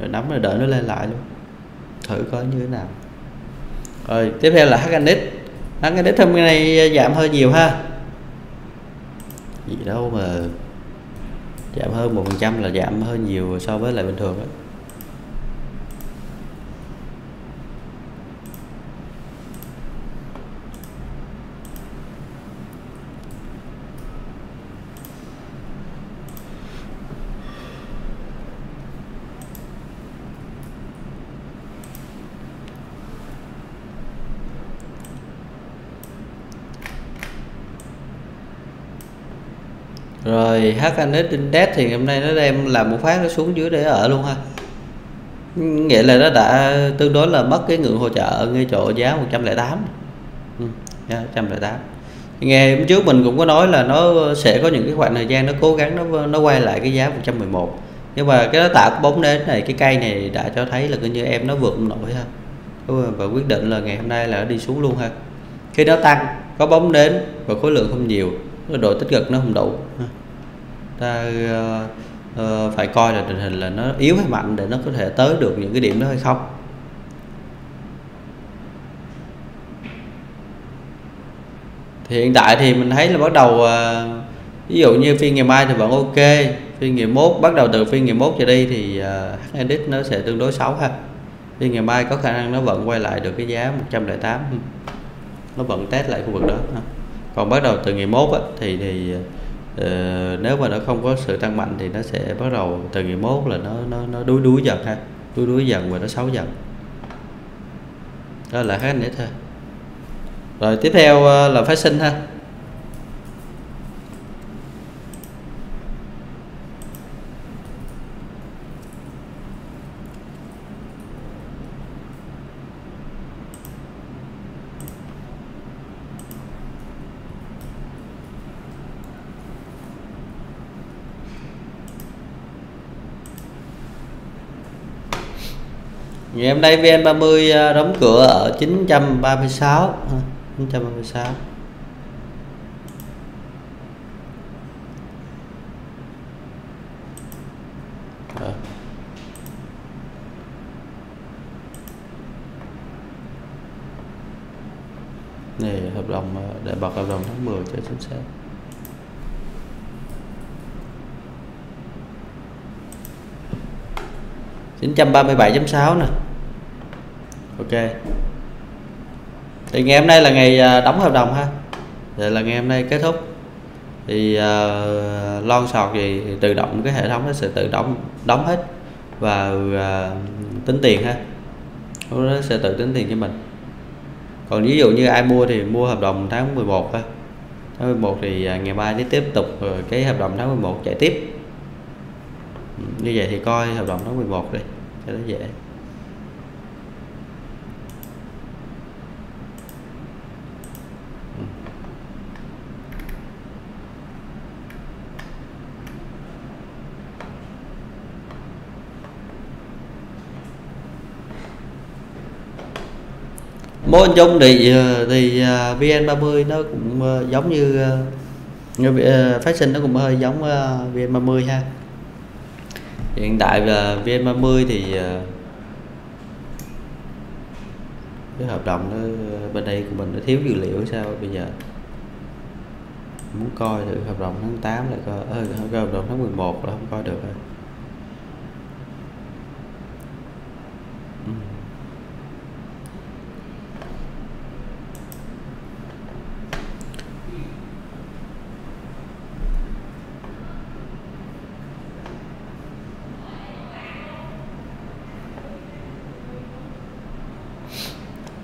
rồi nắm rồi đợi nó lên lại luôn, thử coi như thế nào. Rồi tiếp theo là hát en ích. Hắn cái đích hôm nay giảm hơi nhiều ha, gì đâu mà giảm hơn một phần trăm là giảm hơi nhiều so với lại bình thường đó. Rồi hát en ích Index thì hôm nay nó đem làm một phát nó xuống dưới để ở luôn ha. Nghĩa là nó đã tương đối là mất cái ngưỡng hỗ trợ ở ngay chỗ giá một trăm lẻ tám. Ừ, một trăm lẻ tám. Ngày hôm trước mình cũng có nói là nó sẽ có những cái khoảng thời gian nó cố gắng nó nó quay lại cái giá một trăm mười một. Nhưng mà cái nó tạo cái bóng nến này, cái cây này đã cho thấy là coi như em nó vượt không nổi ha. Và quyết định là ngày hôm nay là nó đi xuống luôn ha. Khi nó tăng có bóng nến và khối lượng không nhiều, độ tích cực nó không đủ. Ta uh, uh, phải coi là tình hình là nó yếu hay mạnh để nó có thể tới được những cái điểm đó hay không. Thì hiện tại thì mình thấy là bắt đầu uh, Ví dụ như phiên ngày mai thì vẫn ok, phiên ngày mốt, bắt đầu từ phiên ngày mốt trở đi thì uh, hát en ích nó sẽ tương đối xấu ha. Phiên ngày mai có khả năng nó vẫn quay lại được cái giá một trăm lẻ tám, nó vẫn test lại khu vực đó ha. Còn bắt đầu từ ngày mốt á, thì thì uh, nếu mà nó không có sự tăng mạnh thì nó sẽ bắt đầu từ ngày mốt là nó nó nó đuối đuối dần ha, đuối đuối dần và nó xấu dần. Đó là hát en ích thôi. Rồi tiếp theo là phát sinh ha. Ngày hôm nay vê en ba mươi đóng cửa ở chín trăm ba mươi sáu, chín trăm ba mươi sáu. Rồi. Này hợp đồng để bật hợp đồng tháng mười cho chính xác. chín trăm ba mươi bảy phẩy sáu nè. Ok. Thì ngày hôm nay là ngày đóng hợp đồng ha. Vậy là ngày hôm nay kết thúc. Thì uh, lon sọt gì thì tự động cái hệ thống nó sẽ tự động đóng hết và uh, tính tiền ha. Nó sẽ tự tính tiền cho mình. Còn ví dụ như ai mua thì mua hợp đồng tháng mười một ha. Tháng mười một thì uh, ngày mai nó tiếp tục uh, cái hợp đồng tháng mười một chạy tiếp. Như vậy thì coi hợp đồng tháng mười một đi cho nó dễ. Mô hình chung thì thì vê en ba mươi nó cũng giống như, như phát sinh nó cũng hơi giống vê en ba mươi ha. Hiện tại là vê en ba mươi thì cái hợp đồng nó, bên đây của mình nó thiếu dữ liệu sao bây giờ. Muốn coi thử hợp đồng tháng tám lại coi, ơi hợp đồng tháng mười một là không coi được rồi.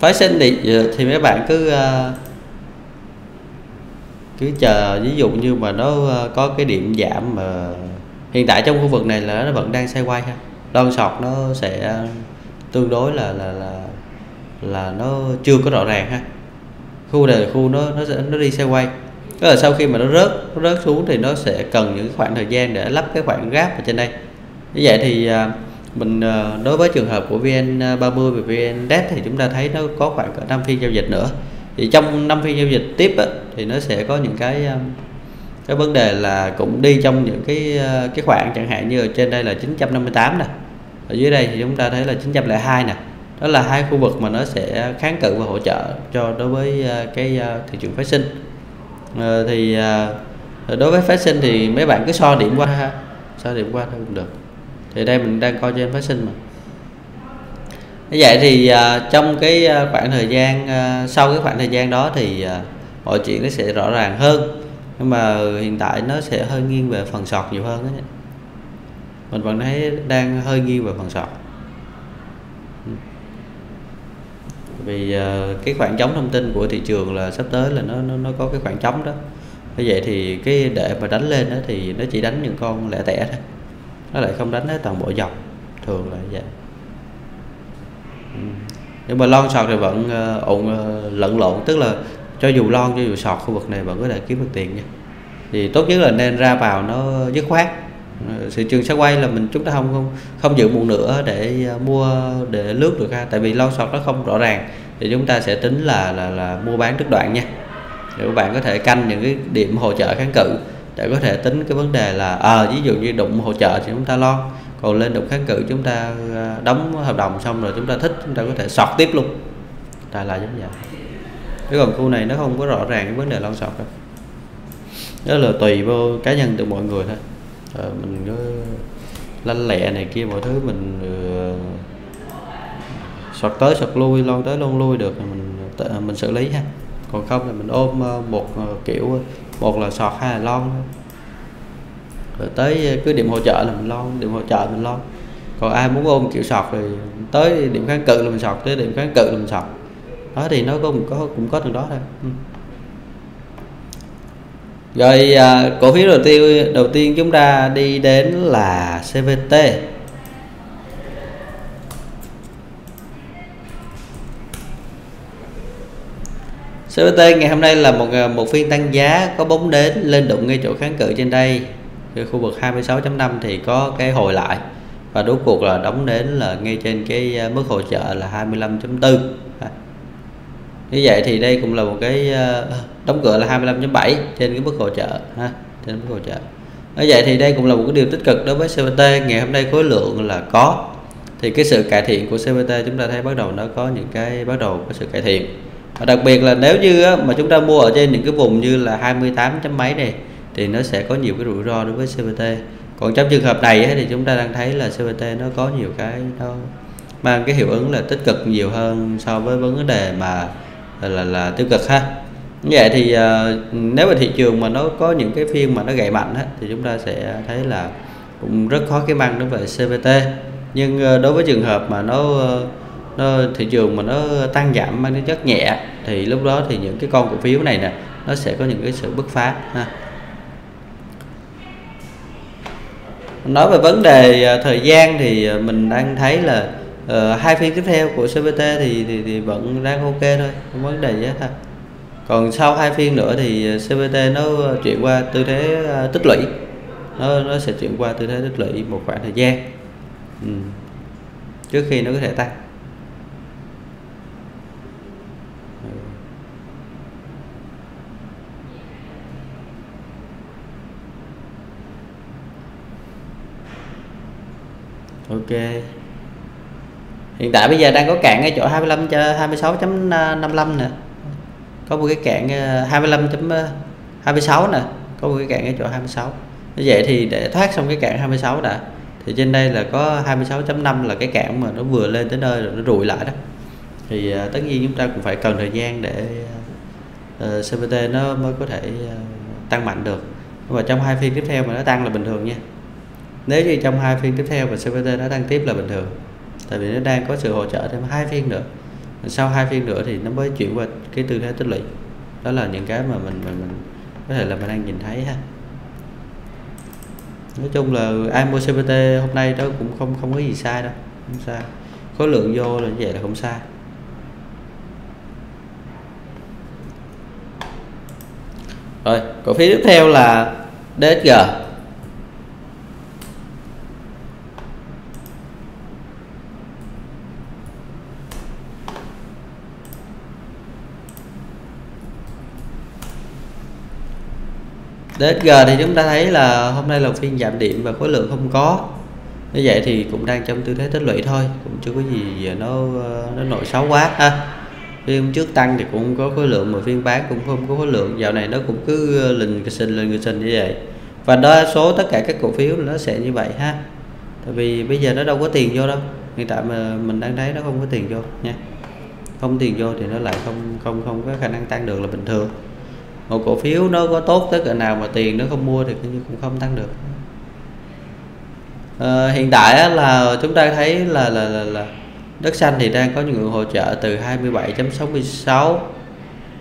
Phát sinh thì thì mấy bạn cứ cứ chờ, ví dụ như mà nó có cái điểm giảm mà hiện tại trong khu vực này là nó vẫn đang sideways ha. Lon short nó sẽ tương đối là là là là nó chưa có rõ ràng ha. Khu này là khu nó nó sẽ nó đi sideways. Tức là sau khi mà nó rớt nó rớt xuống thì nó sẽ cần những khoảng thời gian để lắp cái khoảng gap ở trên đây. Như vậy thì mình đối với trường hợp của vê en ba mươi và vê en-Index thì chúng ta thấy nó có khoảng cỡ năm phiên giao dịch nữa. Thì trong năm phiên giao dịch tiếp ấy, thì nó sẽ có những cái cái vấn đề là cũng đi trong những cái cái khoảng, chẳng hạn như ở trên đây là chín trăm năm mươi tám nè. Ở dưới đây thì chúng ta thấy là chín trăm lẻ hai nè. Đó là hai khu vực mà nó sẽ kháng cự và hỗ trợ cho đối với cái thị trường phái sinh. Thì đối với phái sinh thì mấy bạn cứ so điểm qua ha. So điểm qua thôi cũng được. Thì đây mình đang coi trên phái sinh mà. Như vậy thì uh, trong cái khoảng thời gian uh, sau cái khoảng thời gian đó thì uh, mọi chuyện nó sẽ rõ ràng hơn. Nhưng mà hiện tại nó sẽ hơi nghiêng về phần sọt nhiều hơn đó. Mình vẫn thấy đang hơi nghiêng về phần sọt. Vì uh, cái khoảng trống thông tin của thị trường là sắp tới là nó nó, nó có cái khoảng trống đó. Như vậy thì cái để mà đánh lên đó thì nó chỉ đánh những con lẻ tẻ thôi. Nó lại không đánh hết toàn bộ dòng, thường là vậy. Ừ. Nhưng mà lon short thì vẫn uh, ổn, uh, lẫn lộn, tức là cho dù lon cho dù short khu vực này vẫn có thể kiếm được tiền nha. Thì tốt nhất là nên ra vào nó dứt khoát. Thị trường sẽ quay là mình chúng ta không không, không giữ một nữa để uh, mua để lướt được ha. Tại vì lon short nó không rõ ràng thì chúng ta sẽ tính là là là mua bán đứt đoạn nha. Để các bạn có thể canh những cái điểm hỗ trợ kháng cự. Để có thể tính cái vấn đề là à, ví dụ như đụng hỗ trợ thì chúng ta lon, còn lên đụng kháng cự chúng ta đóng hợp đồng xong rồi chúng ta thích chúng ta có thể sọt tiếp luôn. Tại là giống vậy. Cái còn khu này nó không có rõ ràng cái vấn đề lon sọt đâu. Đó là tùy vô cá nhân từ mọi người thôi. À, mình cứ lanh lẹ này kia mọi thứ mình uh, sọt tới sọt lui, lon tới lon lui được mình mình xử lý ha. Còn không là mình ôm một kiểu, một là sọt hay là lon. Rồi tới cứ điểm hỗ trợ là mình lon, điểm hỗ trợ mình lon. Còn ai muốn ôm kiểu sọt thì tới điểm kháng cự là mình sọt, tới điểm kháng cự là mình sọt. Đó thì nó cũng có cũng có từ đó thôi. Ừ. Rồi à, cổ phiếu đầu tiên đầu tiên chúng ta đi đến là xê vê tê. xê vê tê ngày hôm nay là một một phiên tăng giá, có bóng đến lên đụng ngay chỗ kháng cự trên đây, cái khu vực hai mươi sáu chấm năm thì có cái hồi lại và đối cuộc là đóng đến là ngay trên cái mức hỗ trợ là hai mươi lăm chấm bốn. Như vậy thì đây cũng là một cái đóng cửa là hai mươi lăm chấm bảy trên cái mức hỗ trợ ha, trên mức hỗ trợ. Như vậy thì đây cũng là một cái điều tích cực đối với xê vê tê. Ngày hôm nay khối lượng là có, thì cái sự cải thiện của xê vê tê chúng ta thấy bắt đầu nó có những cái bắt đầu có sự cải thiện. Và đặc biệt là nếu như mà chúng ta mua ở trên những cái vùng như là hai mươi tám chấm mấy này thì nó sẽ có nhiều cái rủi ro đối với xê vê tê. Còn trong trường hợp này thì chúng ta đang thấy là xê vê tê nó có nhiều cái nó mang cái hiệu ứng là tích cực nhiều hơn so với vấn đề mà Là, là, là tiêu cực ha. Như vậy thì uh, nếu mà thị trường mà nó có những cái phiên mà nó gậy mạnh á, thì chúng ta sẽ thấy là cũng rất khó kiếm ăn đối với xê vê tê. Nhưng uh, đối với trường hợp mà nó, uh, nó thị trường mà nó tăng giảm mang tính chất nhẹ thì lúc đó thì những cái con cổ phiếu này nè nó sẽ có những cái sự bứt phá ha. Nói về vấn đề uh, thời gian thì uh, mình đang thấy là Uh, hai phiên tiếp theo của xê vê tê thì, thì thì vẫn đang ok thôi, không vấn đề gì hết ha. Còn sau hai phiên nữa thì xê vê tê nó chuyển qua tư thế uh, tích lũy, nó nó sẽ chuyển qua tư thế tích lũy một khoảng thời gian ừ. trước khi nó có thể tăng. Ok. Hiện tại bây giờ đang có cạn ngay chỗ hai mươi lăm, hai mươi sáu chấm năm mươi lăm nè. Có một cái cạn hai mươi lăm chấm hai mươi sáu nè. Có một cái cạn ngay chỗ hai mươi sáu. Như vậy thì để thoát xong cái cạn hai mươi sáu đã. Thì trên đây là có hai mươi sáu chấm năm là cái cạn mà nó vừa lên tới nơi rồi nó rụi lại đó. Thì tất nhiên chúng ta cũng phải cần thời gian để uh, xê vê tê nó mới có thể uh, tăng mạnh được. Nhưng mà trong hai phiên tiếp theo mà nó tăng là bình thường nha. Nếu như trong hai phiên tiếp theo mà xê vê tê nó tăng tiếp là bình thường. Tại vì nó đang có sự hỗ trợ thêm hai phiên nữa, sau hai phiên nữa thì nó mới chuyển qua cái tư thế tích lũy. Đó là những cái mà mình mình, mình có thể là mình đang nhìn thấy ha. Nói chung là ai mua xê vê tê hôm nay đó cũng không không có gì sai đâu, không sai. Khối lượng vô là như vậy là không sai. Rồi cổ phiếu tiếp theo là đê ét giê. đê ét giê thì chúng ta thấy là hôm nay là phiên giảm điểm và khối lượng không có. Như vậy thì cũng đang trong tư thế tích lũy thôi, cũng chưa có gì nó nó nổi xấu quá ha. Phiên trước tăng thì cũng không có khối lượng, mà phiên bán cũng không có khối lượng. Dạo này nó cũng cứ lình cái sình lình cái sình như vậy. Và đa số tất cả các cổ phiếu nó sẽ như vậy ha. Tại vì bây giờ nó đâu có tiền vô đâu. Hiện tại mà mình đang thấy nó không có tiền vô nha. Không tiền vô thì nó lại không không không có khả năng tăng được là bình thường. Một cổ phiếu nó có tốt tới cỡ nào mà tiền nó không mua thì cũng không tăng được. À, hiện tại là chúng ta thấy là là, là, là đất xanh thì đang có những hỗ trợ từ hai mươi bảy chấm sáu mươi sáu,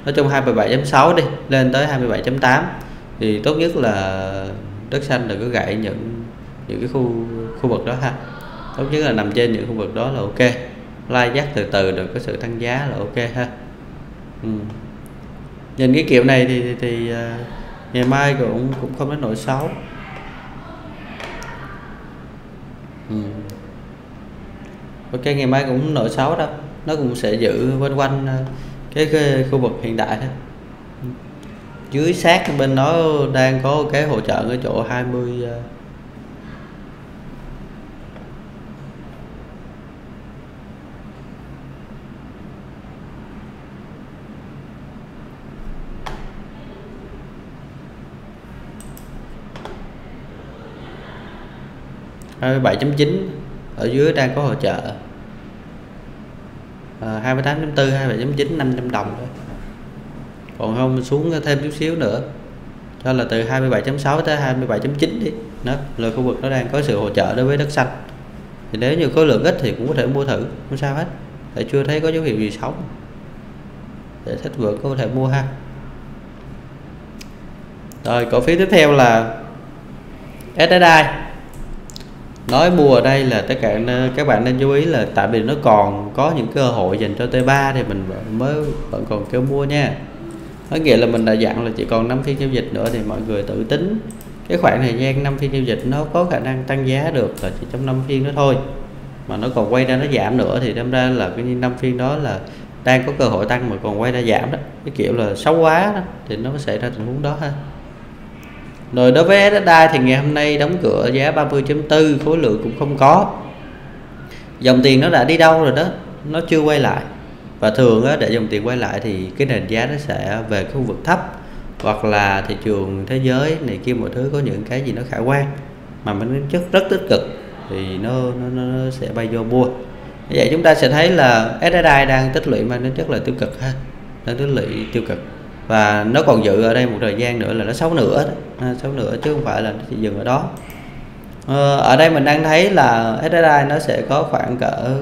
nói chung hai mươi bảy chấm sáu đi lên tới hai mươi bảy chấm tám thì tốt nhất là đất xanh đừng có gãy những những cái khu khu vực đó ha. Tốt nhất là nằm trên những khu vực đó là ok, lai dắt từ từ được có sự tăng giá là ok ha. Ừ. Nhìn cái kiểu này thì, thì, thì uh, ngày mai cũng cũng không đến nỗi xấu. Ừ. Ok, ngày mai cũng nỗi xấu đâu, nó cũng sẽ giữ quanh quanh uh, cái, cái khu vực hiện tại thôi. Dưới sát bên nó đang có cái hỗ trợ ở chỗ hai mươi uh, hai mươi bảy chấm chín ở dưới đang có hỗ trợ, à, hai mươi tám chấm bốn, hai mươi bảy chấm chín, năm trăm đồng thôi. Còn không xuống thêm chút xíu nữa cho là từ hai mươi bảy chấm sáu tới hai mươi bảy chấm chín đi, nó là khu vực nó đang có sự hỗ trợ đối với đất xanh. Thì nếu như khối lượng ít thì cũng có thể mua thử, không sao hết, tại chưa thấy có dấu hiệu gì xấu, để thích vượt có thể mua ha. Rồi cổ phiếu tiếp theo là ét ét i. Nói mua ở đây là tất cả các bạn nên chú ý là tại vì nó còn có những cơ hội dành cho T ba thì mình mới vẫn còn kêu mua nha. Nói nghĩa là mình đã dặn là chỉ còn năm phiên giao dịch nữa thì mọi người tự tính cái khoảng thời gian năm phiên giao dịch nó có khả năng tăng giá được là chỉ trong năm phiên đó thôi, mà nó còn quay ra nó giảm nữa thì đâm ra là cái năm phiên đó là đang có cơ hội tăng mà còn quay ra giảm đó, cái kiểu là xấu quá đó, thì nó xảy ra tình huống đó ha. Rồi đối với ét ét i thì ngày hôm nay đóng cửa giá ba mươi chấm bốn, khối lượng cũng không có, dòng tiền nó đã đi đâu rồi đó, nó chưa quay lại. Và thường á, để dòng tiền quay lại thì cái nền giá nó sẽ về khu vực thấp, hoặc là thị trường thế giới này kia mọi thứ có những cái gì nó khả quan mà mình chất rất tích cực thì nó, nó, nó sẽ bay vô mua. Vậy chúng ta sẽ thấy là ét ét i đang tích lũy mà nó rất là tiêu cực ha, đang tích lũy tiêu cực và nó còn giữ ở đây một thời gian nữa là nó xấu nữa, xấu nữa chứ không phải là nó chỉ dừng ở đó. Ở đây mình đang thấy là ét ét i nó sẽ có khoảng cỡ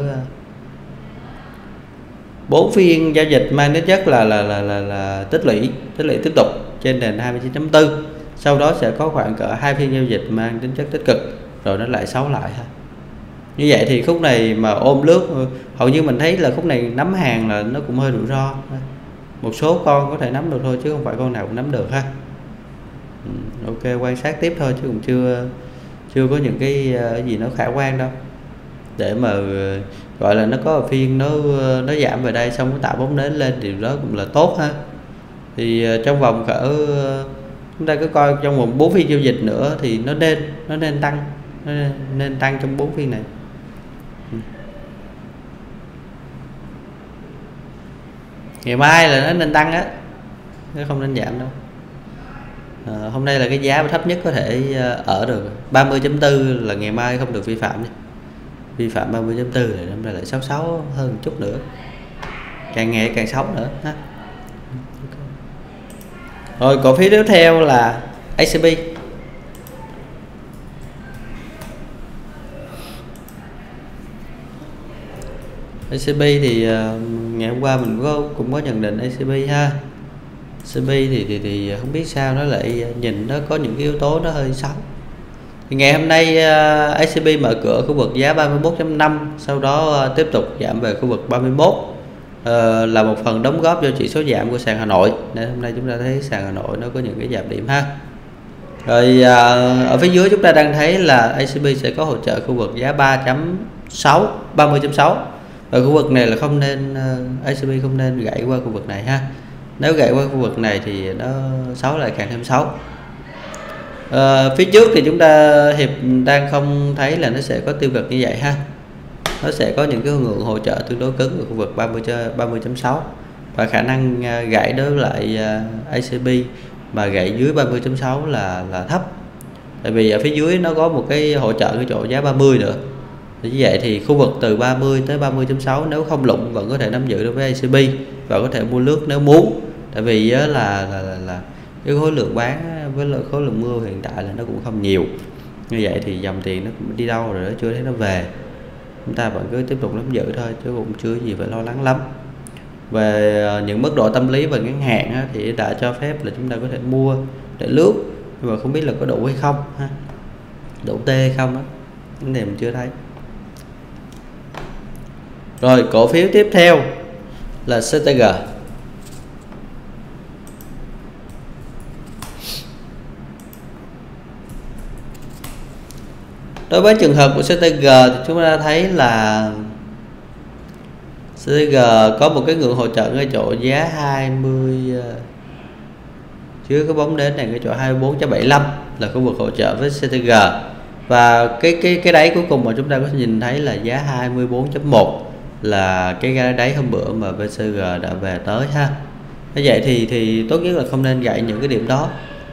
bốn phiên giao dịch mang tính chất là là, là là là tích lũy tích lũy tiếp tục trên nền hai mươi chín chấm bốn, sau đó sẽ có khoảng cỡ hai phiên giao dịch mang tính chất tích cực rồi nó lại xấu lại ha. Như vậy thì khúc này mà ôm lướt, hầu như mình thấy là khúc này nắm hàng là nó cũng hơi rủi ro, một số con có thể nắm được thôi chứ không phải con nào cũng nắm được ha. Ok, quan sát tiếp thôi chứ cũng chưa chưa có những cái gì nó khả quan đâu, để mà gọi là nó có phiên nó nó giảm về đây xong nó tạo bóng nến lên, điều đó cũng là tốt ha. Thì trong vòng cỡ chúng ta cứ coi trong vòng bốn phiên giao dịch nữa thì nó nên nó nên tăng nó nên, nên tăng trong bốn phiên này. Ngày mai là nó nên tăng á, nó không nên giảm đâu. À, hôm nay là cái giá thấp nhất có thể ở được ba mươi chấm bốn, là ngày mai không được vi phạm nha. Vi phạm ba mươi chấm bốn thì năm nay lại sáu mươi sáu hơn một chút nữa, càng ngày càng xấu nữa ha. Rồi cổ phiếu tiếp theo là a xê bê. a xê bê thì ngày hôm qua mình có, cũng có nhận định a xê bê ha. a xê bê thì, thì thì không biết sao nó lại nhìn nó có những cái yếu tố nó hơi xấu. Thì ngày hôm nay a xê bê mở cửa khu vực giá ba mươi mốt chấm năm, sau đó tiếp tục giảm về khu vực ba mươi mốt, à, là một phần đóng góp do chỉ số giảm của sàn Hà Nội. Nên hôm nay chúng ta thấy sàn Hà Nội nó có những cái giảm điểm ha. Rồi à, ở phía dưới chúng ta đang thấy là a xê bê sẽ có hỗ trợ khu vực giá ba chấm sáu, ba mươi chấm sáu. Ở khu vực này là không nên, a xê bê không nên gãy qua khu vực này ha. Nếu gãy qua khu vực này thì nó xấu lại càng thêm xấu. À, phía trước thì chúng ta Hiệp đang không thấy là nó sẽ có tiêu cực như vậy ha. Nó sẽ có những cái ngưỡng hỗ trợ tương đối cứng ở khu vực ba mươi chấm sáu và khả năng gãy đối lại a xê bê mà gãy dưới ba mươi chấm sáu là là thấp. Tại vì ở phía dưới nó có một cái hỗ trợ cái chỗ giá ba mươi nữa. Như vậy thì khu vực từ ba mươi tới ba mươi chấm sáu nếu không lụng vẫn có thể nắm giữ đối với a xê bê và có thể mua lướt nếu muốn. Tại vì là, là, là, là cái khối lượng bán với lượng khối lượng mua hiện tại là nó cũng không nhiều. Như vậy thì dòng tiền nó cũng đi đâu rồi, nó chưa thấy nó về. Chúng ta vẫn cứ tiếp tục nắm giữ thôi chứ cũng chưa gì phải lo lắng lắm. Về những mức độ tâm lý và ngắn hạn á, thì đã cho phép là chúng ta có thể mua để lướt, nhưng mà không biết là có đủ hay không ha. Đủ T hay không á, vấn đề mình chưa thấy. Rồi cổ phiếu tiếp theo là xê tê giê. Đối với trường hợp của xê tê giê thì chúng ta thấy là xê tê giê có một cái ngưỡng hỗ trợ ngay chỗ giá hai mươi, chứ cái bóng đến này ngay chỗ hai mươi bốn chấm bảy lăm là khu vực hỗ trợ với xê tê giê. Và cái cái cái đáy cuối cùng mà chúng ta có nhìn thấy là giá hai mươi bốn chấm một là cái gã đáy hôm bữa mà vê xê giê đã về tới ha. Như vậy thì thì tốt nhất là không nên gãy những cái điểm đó.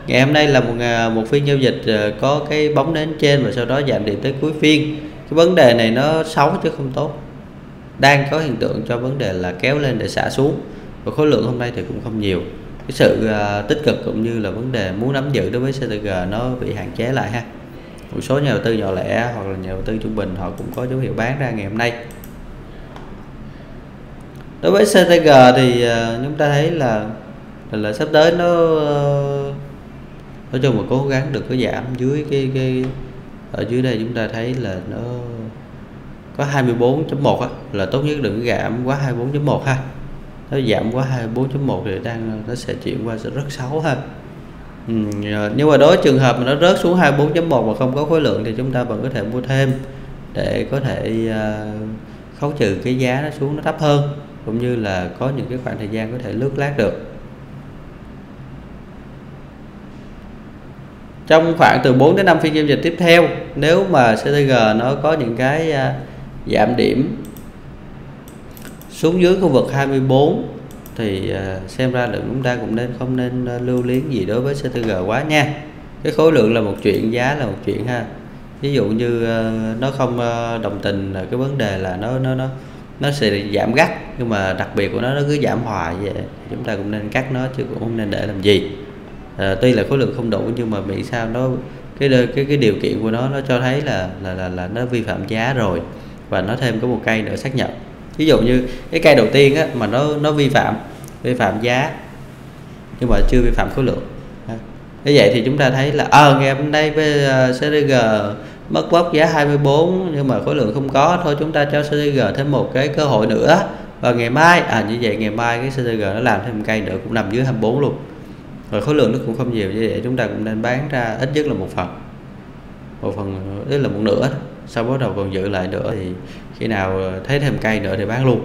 Ngày hôm nay là một một phiên giao dịch có cái bóng đến trên và sau đó giảm điểm tới cuối phiên. Cái vấn đề này nó xấu chứ không tốt, đang có hiện tượng cho vấn đề là kéo lên để xả xuống, và khối lượng hôm nay thì cũng không nhiều. Cái sự tích cực cũng như là vấn đề muốn nắm giữ đối với xê tê giê nó bị hạn chế lại ha. Một số nhà đầu tư nhỏ lẻ hoặc là nhà đầu tư trung bình họ cũng có dấu hiệu bán ra ngày hôm nay. Đối với xê tê giê thì chúng ta thấy là là sắp tới nó nói chung là cố gắng được có giảm dưới cái cái ở dưới đây chúng ta thấy là nó có hai mươi bốn chấm một là tốt nhất, đừng giảm quá hai mươi bốn chấm một ha. Nó giảm quá hai mươi bốn chấm một thì đang nó sẽ chuyển qua sẽ rất xấu ha. Ừ, nhưng mà đối trường hợp mà nó rớt xuống hai mươi bốn chấm một mà không có khối lượng thì chúng ta vẫn có thể mua thêm để có thể uh, khấu trừ cái giá nó xuống nó thấp hơn, cũng như là có những cái khoảng thời gian có thể lướt lát được. Trong khoảng từ bốn đến năm phiên giao dịch tiếp theo, nếu mà xê tê giê nó có những cái uh, giảm điểm xuống dưới khu vực hai mươi bốn thì xem ra lượng chúng ta cũng nên không nên lưu luyến gì đối với xê tê giê quá nha. Cái khối lượng là một chuyện, giá là một chuyện ha. Ví dụ như nó không đồng tình cái vấn đề là nó nó nó nó sẽ giảm gắt, nhưng mà đặc biệt của nó nó cứ giảm hoài vậy, chúng ta cũng nên cắt nó chứ cũng không nên để làm gì. À, tuy là khối lượng không đủ nhưng mà vì sao nó cái cái cái điều kiện của nó nó cho thấy là là là, là nó vi phạm giá rồi, và nó thêm có một cây nữa xác nhận. Ví dụ như cái cây đầu tiên á, mà nó nó vi phạm vi phạm giá nhưng mà chưa vi phạm khối lượng. Như vậy thì chúng ta thấy là ờ à, ngày hôm nay với xê tê giê mất bóp giá hai mươi bốn nhưng mà khối lượng không có, thôi chúng ta cho xê tê giê thêm một cái cơ hội nữa. Và ngày mai à như vậy ngày mai cái xê tê giê nó làm thêm một cây nữa cũng nằm dưới hai mươi bốn luôn. Rồi khối lượng nó cũng không nhiều, như vậy chúng ta cũng nên bán ra ít nhất là một phần. Một phần tức là một nửa, sau bắt đầu còn giữ lại nữa thì khi nào thấy thêm cây nữa thì bán luôn.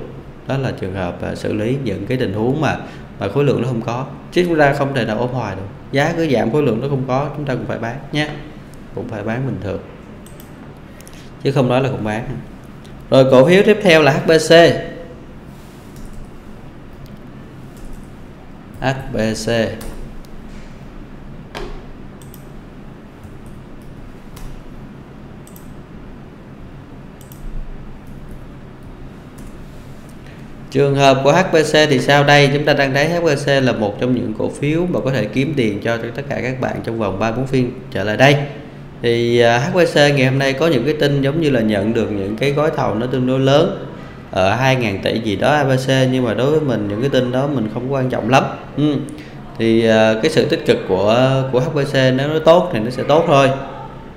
Đó là trường hợp xử lý những cái tình huống mà mà khối lượng nó không có, chứ chúng ta không thể nào ôm hoài được. Giá cứ giảm khối lượng nó không có, chúng ta cũng phải bán nhé, cũng phải bán bình thường chứ không nói là cũng bán. Rồi cổ phiếu tiếp theo là hát bê xê. hát bê xê trường hợp của hát bê xê thì sao đây? Chúng ta đang thấy hát bê xê là một trong những cổ phiếu mà có thể kiếm tiền cho tất cả các bạn trong vòng ba bốn phiên trở lại đây. Thì hát bê xê ngày hôm nay có những cái tin giống như là nhận được những cái gói thầu nó tương đối lớn ở hai nghìn tỷ gì đó a bê xê, nhưng mà đối với mình những cái tin đó mình không quan trọng lắm. Ừ. Thì cái sự tích cực của của hát bê xê nếu nó tốt thì nó sẽ tốt thôi.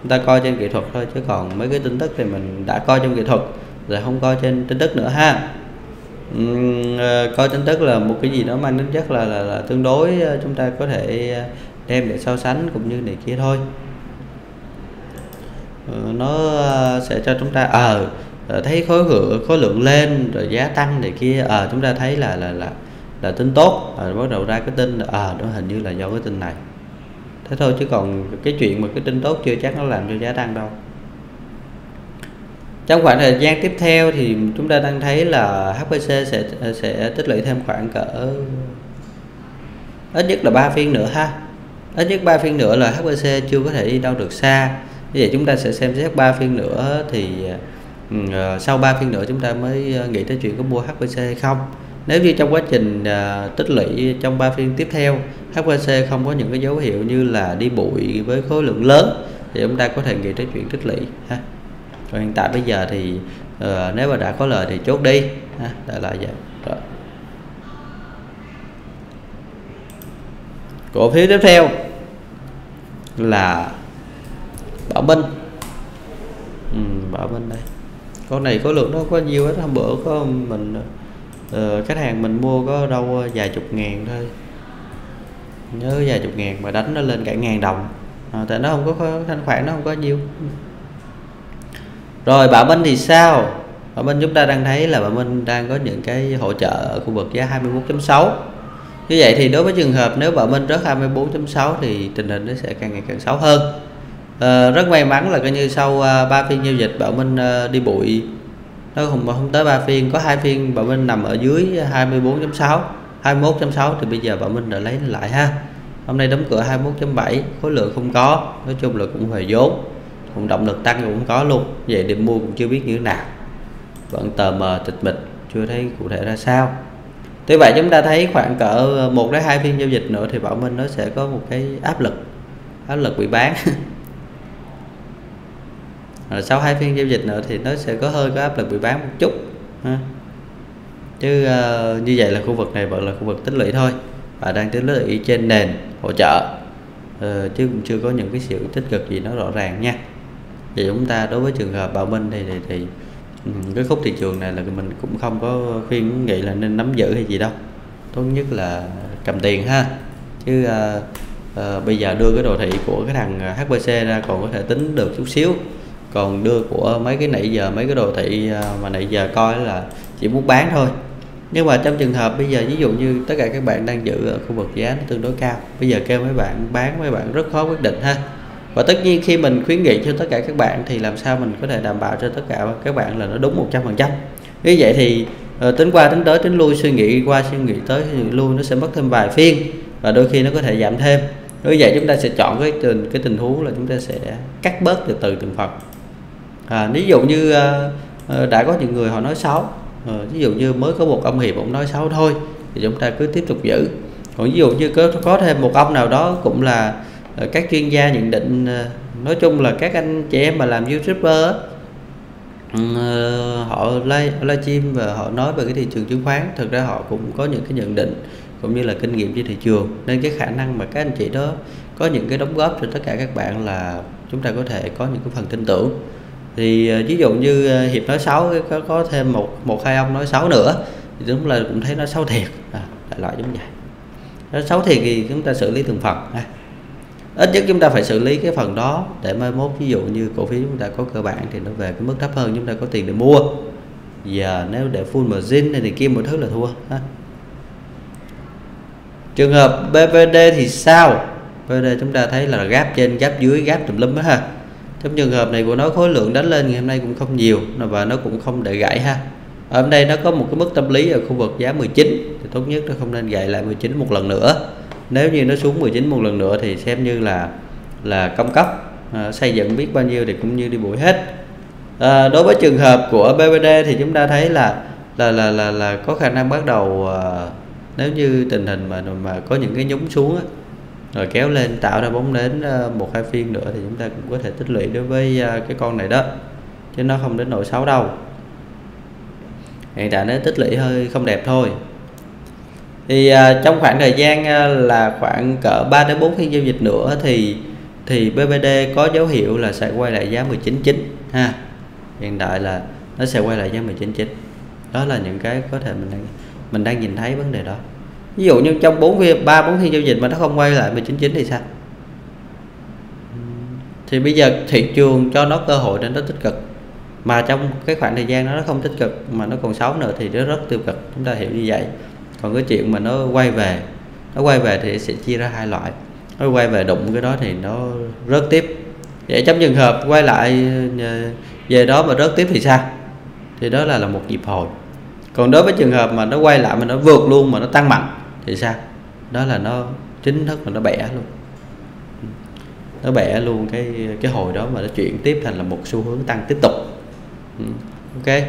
Chúng ta coi trên kỹ thuật thôi, chứ còn mấy cái tin tức thì mình đã coi trong kỹ thuật rồi, không coi trên tin tức nữa ha. Uhm, coi tin tức là một cái gì đó mang tính chất là, là là tương đối, chúng ta có thể đem để so sánh cũng như này kia thôi. Ừ, nó sẽ cho chúng ta ờ à, thấy khối lượng khối lượng lên rồi giá tăng này kia, ờ à, chúng ta thấy là là là là tin tốt, à, bắt đầu ra cái tin ờ à, nó hình như là do cái tin này thế thôi, chứ còn cái chuyện mà cái tin tốt chưa chắc nó làm cho giá tăng đâu. Trong khoảng thời gian tiếp theo thì chúng ta đang thấy là hát bê xê sẽ sẽ tích lũy thêm khoảng cỡ ít nhất là ba phiên nữa ha. Ít nhất ba phiên nữa là hát bê xê chưa có thể đi đâu được xa. Như vậy chúng ta sẽ xem xét ba phiên nữa thì uh, sau ba phiên nữa chúng ta mới nghĩ tới chuyện có mua hát bê xê hay không. Nếu như trong quá trình uh, tích lũy trong ba phiên tiếp theo hát bê xê không có những cái dấu hiệu như là đi bụi với khối lượng lớn thì chúng ta có thể nghĩ tới chuyện tích lũy ha. Rồi hiện tại bây giờ thì uh, nếu mà đã có lời thì chốt đi ha, đã là vậy rồi. Cổ phiếu tiếp theo là Bảo Minh. Ừ, Bảo Minh đây, con này có lượng nó có nhiều hết. Hôm bữa có mình uh, khách hàng mình mua có đâu vài chục ngàn thôi, nhớ vài chục ngàn mà đánh nó lên cả ngàn đồng à, tại nó không có thanh khoản, nó không có nhiều. Rồi Bảo Minh thì sao? Bảo Minh chúng ta đang thấy là Bảo Minh đang có những cái hỗ trợ ở khu vực giá hai mươi mốt chấm sáu. Như vậy thì đối với trường hợp nếu Bảo Minh rớt hai mươi bốn chấm sáu thì tình hình nó sẽ càng ngày càng xấu hơn. À, rất may mắn là coi như sau ba phiên giao dịch Bảo Minh đi bụi, nó không không tới ba phiên, có hai phiên Bảo Minh nằm ở dưới hai mươi bốn chấm sáu, hai mươi mốt chấm sáu thì bây giờ Bảo Minh đã lấy lại ha. Hôm nay đóng cửa hai mươi mốt phẩy bảy, khối lượng không có, nói chung là cũng hồi vốn, cũng động lực tăng cũng có luôn. Vậy điểm mua cũng chưa biết như thế nào, vẫn tờ mờ tịch mịch, chưa thấy cụ thể ra sao. Tuy vậy chúng ta thấy khoảng cỡ một đến hai phiên giao dịch nữa thì Bảo Minh nó sẽ có một cái áp lực áp lực bị bán. Rồi sau hai phiên giao dịch nữa thì nó sẽ có hơi có áp lực bị bán một chút ha. Chứ uh, như vậy là khu vực này vẫn là khu vực tích lũy thôi, và đang tích lũy trên nền hỗ trợ, uh, chứ cũng chưa có những cái sự tích cực gì nó rõ ràng nha. Vậy chúng ta đối với trường hợp Bảo Minh thì, thì, thì cái khúc thị trường này là mình cũng không có khuyên nghĩ là nên nắm giữ hay gì đâu, tốt nhất là cầm tiền ha. Chứ uh, uh, bây giờ đưa cái đồ thị của cái thằng hát bê xê ra còn có thể tính được chút xíu, còn đưa của mấy cái nãy giờ, mấy cái đồ thị uh, mà nãy giờ coi là chỉ muốn bán thôi. Nhưng mà trong trường hợp bây giờ ví dụ như tất cả các bạn đang giữ ở khu vực giá nó tương đối cao, bây giờ kêu mấy bạn bán, mấy bạn rất khó quyết định ha. Và tất nhiên khi mình khuyến nghị cho tất cả các bạn thì làm sao mình có thể đảm bảo cho tất cả các bạn là nó đúng một trăm phần trăm. Như vậy thì uh, tính qua tính tới tính lui, suy nghĩ qua suy nghĩ tới suy nghĩ lui, nó sẽ mất thêm vài phiên và đôi khi nó có thể giảm thêm. Như vậy chúng ta sẽ chọn cái tình cái tình huống là chúng ta sẽ cắt bớt từ từ từng phần. À, ví dụ như uh, đã có những người họ nói xấu, uh, ví dụ như mới có một ông Hiệp cũng nói xấu thôi thì chúng ta cứ tiếp tục giữ. Còn ví dụ như có, có thêm một ông nào đó cũng là uh, các chuyên gia nhận định, uh, nói chung là các anh chị em mà làm YouTuber uh, họ live livestream và họ nói về cái thị trường chứng khoán, thực ra họ cũng có những cái nhận định cũng như là kinh nghiệm trên thị trường, nên cái khả năng mà các anh chị đó có những cái đóng góp cho tất cả các bạn là chúng ta có thể có những cái phần tin tưởng. Thì ví dụ như Hiệp nói xấu, có, có thêm một một hai ông nói xấu nữa thì đúng là cũng thấy nó xấu thiệt, à, đại loại giống vậy. Nó xấu thiệt thì chúng ta xử lý từng phần ha. Ít nhất chúng ta phải xử lý cái phần đó để mai mốt ví dụ như cổ phiếu chúng ta có cơ bản thì nó về cái mức thấp hơn, chúng ta có tiền để mua. Giờ nếu để full margin này thì kia mọi thứ là thua ha. Trường hợp pê vê đê thì sao? pê vê đê chúng ta thấy là gáp trên gáp dưới gáp tùm lum đó ha. Trong trường hợp này của nó khối lượng đánh lên ngày hôm nay cũng không nhiều và nó cũng không để gãy ha. Ở hôm nay nó có một cái mức tâm lý ở khu vực giá mười chín thì tốt nhất nó không nên gãy lại mười chín một lần nữa. Nếu như nó xuống mười chín một lần nữa thì xem như là là công cấp, à, xây dựng biết bao nhiêu thì cũng như đi bụi hết. À, đối với trường hợp của pê vê đê thì chúng ta thấy là là là là, là có khả năng bắt đầu, à, nếu như tình hình mà mà có những cái nhúng xuống á, rồi kéo lên tạo ra bóng đến một hai phiên nữa thì chúng ta cũng có thể tích lũy đối với cái con này đó, chứ nó không đến nỗi xấu đâu. Hiện tại nó tích lũy hơi không đẹp thôi. Thì trong khoảng thời gian là khoảng cỡ ba đến bốn phiên giao dịch nữa thì thì pê vê đê có dấu hiệu là sẽ quay lại giá mười chín phẩy chín ha. Hiện tại là nó sẽ quay lại giá mười chín phẩy chín. Đó là những cái có thể mình đang mình đang nhìn thấy vấn đề đó. Ví dụ như trong bốn ba bốn phiên giao dịch mà nó không quay lại mười chín phẩy chín thì sao? Thì bây giờ thị trường cho nó cơ hội để nó tích cực, mà trong cái khoảng thời gian đó nó không tích cực mà nó còn xấu nữa thì nó rất tiêu cực, chúng ta hiểu như vậy. Còn cái chuyện mà nó quay về, nó quay về thì sẽ chia ra hai loại. Nó quay về đụng cái đó thì nó rớt tiếp. Vậy trong trường hợp quay lại về đó mà rớt tiếp thì sao? Thì đó là, là một nhịp hồi. Còn đối với trường hợp mà nó quay lại mà nó vượt luôn mà nó tăng mạnh thì sao? Đó là nó chính thức mà nó bẻ luôn, nó bẻ luôn cái cái hồi đó mà nó chuyển tiếp thành là một xu hướng tăng tiếp tục. Ừ. Ok,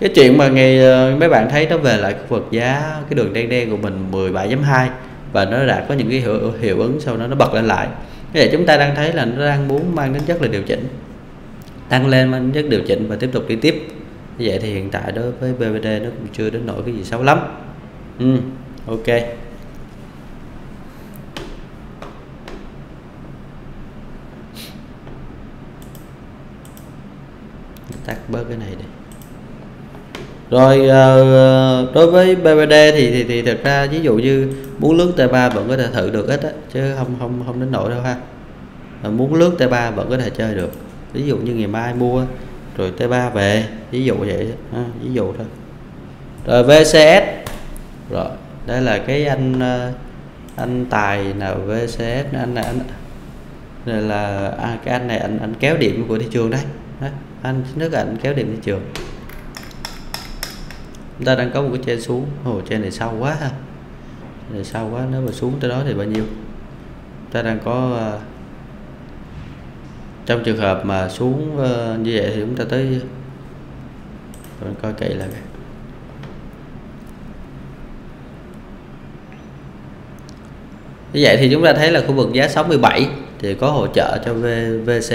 cái chuyện mà ngày mấy bạn thấy nó về lại khu vực giá cái đường đen đen của mình mười bảy phẩy hai và nó đã có những cái hiệu, hiệu ứng sau đó nó bật lên lại. Cái này chúng ta đang thấy là nó đang muốn mang đến chất là điều chỉnh, tăng lên mang đến chất điều chỉnh và tiếp tục đi tiếp. Như vậy thì hiện tại đối với pê vê đê nó cũng chưa đến nỗi cái gì xấu lắm. Ừ. Ok. Tắt bớt cái này đi. Rồi uh, đối với pê vê đê thì thì thì thật ra ví dụ như muốn lướt tê ba vẫn có thể thử được ít á, chứ không không không đến nỗi đâu ha. Mà muốn lướt tê ba vẫn có thể chơi được. Ví dụ như ngày mai mua rồi tê ba về, ví dụ vậy ha, ví dụ thôi. Rồi vê xê ét. Rồi, đây là cái anh anh tài nào vê xê ét anh này, anh này là à, cái anh này anh anh kéo điểm của thị trường đấy. Đó, anh nước ảnh kéo điểm thị trường. Chúng ta đang có một cái trên xuống, hồ trên này sâu quá ha. Này sâu quá, nếu mà xuống tới đó thì bao nhiêu? ta đang có uh, trong trường hợp mà xuống uh, như vậy thì chúng ta tới mình coi kỹ là như vậy thì chúng ta thấy là khu vực giá sáu mươi bảy thì có hỗ trợ cho V C S.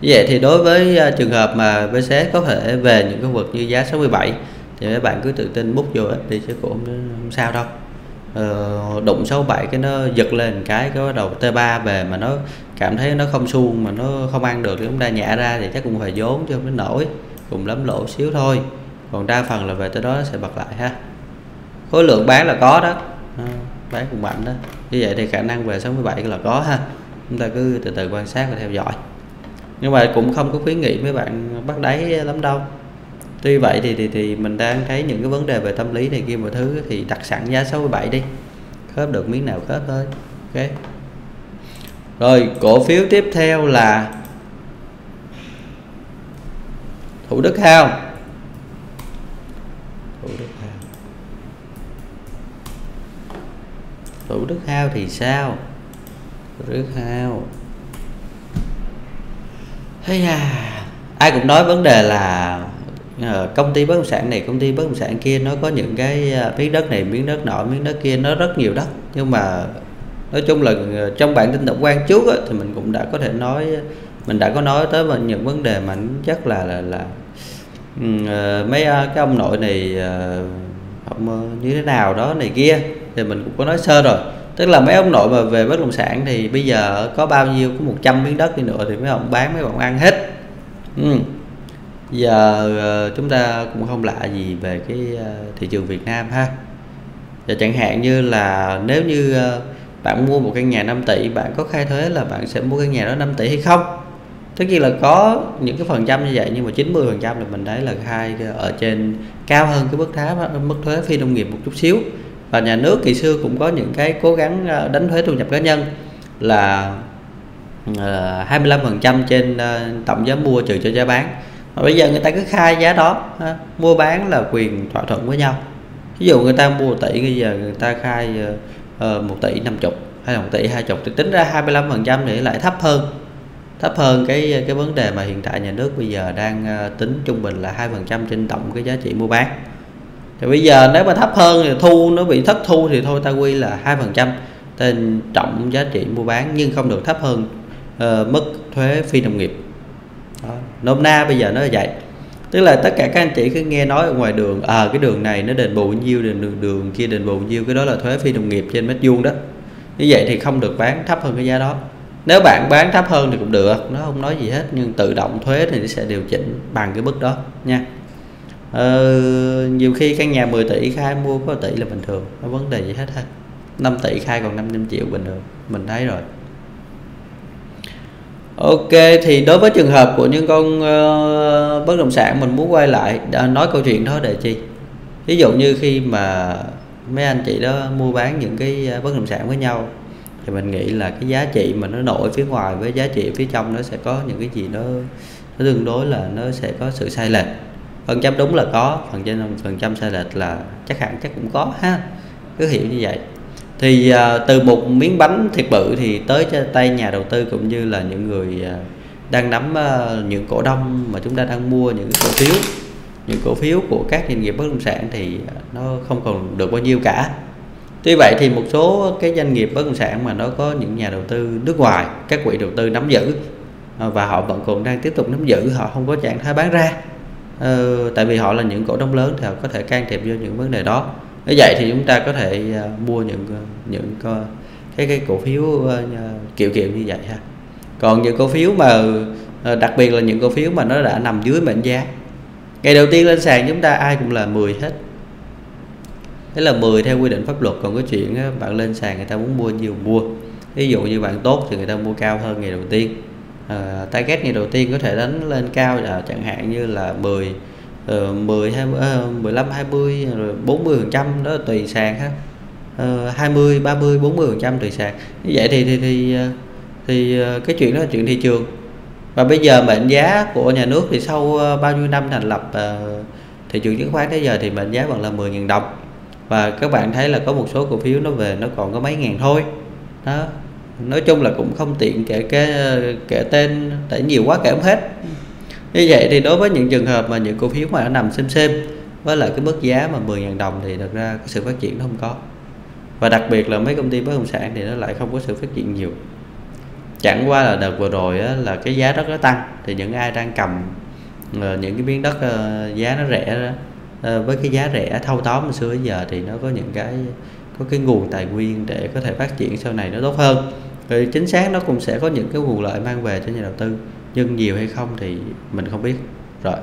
Như vậy thì đối với trường hợp mà V C S có thể về những khu vực như giá sáu mươi bảy thì các bạn cứ tự tin bút vô thì sẽ cũng không sao đâu. Ờ, đụng sáu mươi bảy cái nó giật lên cái cái đầu T ba về mà nó cảm thấy nó không suông mà nó không ăn được thì chúng ta nhả ra thì chắc cũng phải vốn chứ không đến nổi, cùng lắm lỗ xíu thôi, còn đa phần là về tới đó nó sẽ bật lại ha. Khối lượng bán là có đó, à, bán cũng mạnh đó. Như vậy thì khả năng về sáu mươi bảy là có ha, chúng ta cứ từ từ quan sát và theo dõi, nhưng mà cũng không có khuyến nghị mấy bạn bắt đáy lắm đâu. Tuy vậy thì thì, thì mình đang thấy những cái vấn đề về tâm lý này kia mọi thứ thì đặt sẵn giá sáu mươi bảy đi, khớp được miếng nào khớp thôi. Ok, rồi cổ phiếu tiếp theo là Thủ Đức Hao. Thủ Đức Hao Thủ Đức Hao thì sao? Thủ Đức Hao thế à, ai cũng nói vấn đề là công ty bất động sản này, công ty bất động sản kia, nó có những cái miếng đất này, miếng đất nọ, miếng đất kia, nó rất nhiều đất. Nhưng mà nói chung là trong bản tin tổng quan trước ấy, thì mình cũng đã có thể nói, mình đã có nói tới những vấn đề mà chắc là là, là uh, mấy uh, cái ông nội này uh, ông, uh, như thế nào đó này kia thì mình cũng có nói sơ rồi. Tức là mấy ông nội mà về bất động sản thì bây giờ có bao nhiêu, có một trăm miếng đất đi nữa thì mấy ông bán, mấy ông ăn hết. uhm. Giờ uh, chúng ta cũng không lạ gì về cái uh, thị trường Việt Nam ha. Giờ chẳng hạn như là nếu như uh, bạn mua một căn nhà năm tỷ, bạn có khai thuế là bạn sẽ mua căn nhà đó năm tỷ hay không? Tất nhiên là có những cái phần trăm như vậy, nhưng mà chín mươi phần trăm là mình thấy là khai ở trên cao hơn cái mức thuế, mức thuế phi nông nghiệp một chút xíu. Và nhà nước ngày xưa cũng có những cái cố gắng đánh thuế thu nhập cá nhân là hai mươi lăm phần trăm trên tổng giá mua trừ cho giá bán. Và bây giờ người ta cứ khai giá đó, mua bán là quyền thỏa thuận với nhau. Ví dụ người ta mua một tỷ, bây giờ người ta khai Ờ, một tỷ năm mươi hay một tỷ hai mươi thì tính ra hai mươi lăm phần trăm để lại thấp hơn thấp hơn cái cái vấn đề mà hiện tại nhà nước bây giờ đang tính trung bình là hai phần trăm trên tổng cái giá trị mua bán. Thì bây giờ nếu mà thấp hơn thì thu, nó bị thất thu thì thôi ta quy là hai phần trăm trên tổng giá trị mua bán, nhưng không được thấp hơn uh, mức thuế phi nông nghiệp. Đó, nôm na bây giờ nó là vậy. Tức là tất cả các anh chị cứ nghe nói ở ngoài đường, à cái đường này nó đền bù nhiêu, đường, đường đường kia đền bù nhiêu, cái đó là thuế phi nông nghiệp trên mét vuông đó. Như vậy thì không được bán thấp hơn cái giá đó. Nếu bạn bán thấp hơn thì cũng được, nó không nói gì hết, nhưng tự động thuế thì nó sẽ điều chỉnh bằng cái mức đó nha. Ờ, nhiều khi căn nhà mười tỷ khai mua có một tỷ là bình thường, không vấn đề gì hết ha. năm tỷ khai còn năm trăm triệu bình thường, mình thấy rồi. Ok, thì đối với trường hợp của những con uh, bất động sản, mình muốn quay lại đã nói câu chuyện đó để chi. Ví dụ như khi mà mấy anh chị đó mua bán những cái bất động sản với nhau thì mình nghĩ là cái giá trị mà nó nổi phía ngoài với giá trị phía trong nó sẽ có những cái gì đó, nó tương đối là nó sẽ có sự sai lệch. Phần trăm đúng là có, phần trăm, phần trăm sai lệch là chắc hẳn chắc cũng có ha, cứ hiểu như vậy. Thì uh, từ một miếng bánh thiệt bự thì tới cho tay nhà đầu tư cũng như là những người uh, đang nắm uh, những cổ đông mà chúng ta đang mua những cổ phiếu những cổ phiếu của các doanh nghiệp bất động sản thì uh, nó không còn được bao nhiêu cả. Tuy vậy thì một số cái doanh nghiệp bất động sản mà nó có những nhà đầu tư nước ngoài, các quỹ đầu tư nắm giữ uh, và họ vẫn còn đang tiếp tục nắm giữ, họ không có trạng thái bán ra, uh, tại vì họ là những cổ đông lớn thì họ có thể can thiệp vô những vấn đề đó. Như vậy thì chúng ta có thể uh, mua những những uh, cái cái cổ phiếu uh, kiểu kiểu như vậy ha. Còn những cổ phiếu mà uh, đặc biệt là những cổ phiếu mà nó đã nằm dưới mệnh giá, ngày đầu tiên lên sàn chúng ta ai cũng là mười hết. Thế là mười theo quy định pháp luật, còn cái chuyện uh, bạn lên sàn người ta muốn mua nhiều mua. Ví dụ như bạn tốt thì người ta mua cao hơn ngày đầu tiên. Uh, target ngày đầu tiên có thể đánh lên cao là chẳng hạn như là mười, ờ mười hai mười lăm hai mươi rồi bốn mươi phần trăm đó tùy sàn ha. Ờ, hai mươi ba mươi bốn mươi phần trăm tùy sàn. Như vậy thì thì thì thì cái chuyện đó là chuyện thị trường. Và bây giờ mệnh giá của nhà nước thì sau bao nhiêu năm thành lập uh, thị trường chứng khoán tới giờ thì mệnh giá vẫn là mười nghìn đồng. Và các bạn thấy là có một số cổ phiếu nó về nó còn có mấy ngàn thôi. Đó. nói chung là cũng không tiện kể cái kể tên, tại nhiều quá kể không hết. Như vậy thì đối với những trường hợp mà những cổ phiếu mà đã nằm xem xem với lại cái mức giá mà mười nghìn đồng thì thật ra cái sự phát triển nó không có, và đặc biệt là mấy công ty bất động sản thì nó lại không có sự phát triển nhiều. Chẳng qua là đợt vừa rồi á, là cái giá đất nó tăng thì những ai đang cầm những cái miếng đất giá nó rẻ với cái giá rẻ thâu tóm hồi xưa giờ thì nó có những cái có cái nguồn tài nguyên để có thể phát triển sau này nó tốt hơn. Thì chính xác nó cũng sẽ có những cái nguồn lợi mang về cho nhà đầu tư, nhưng nhiều hay không thì mình không biết. Rồi,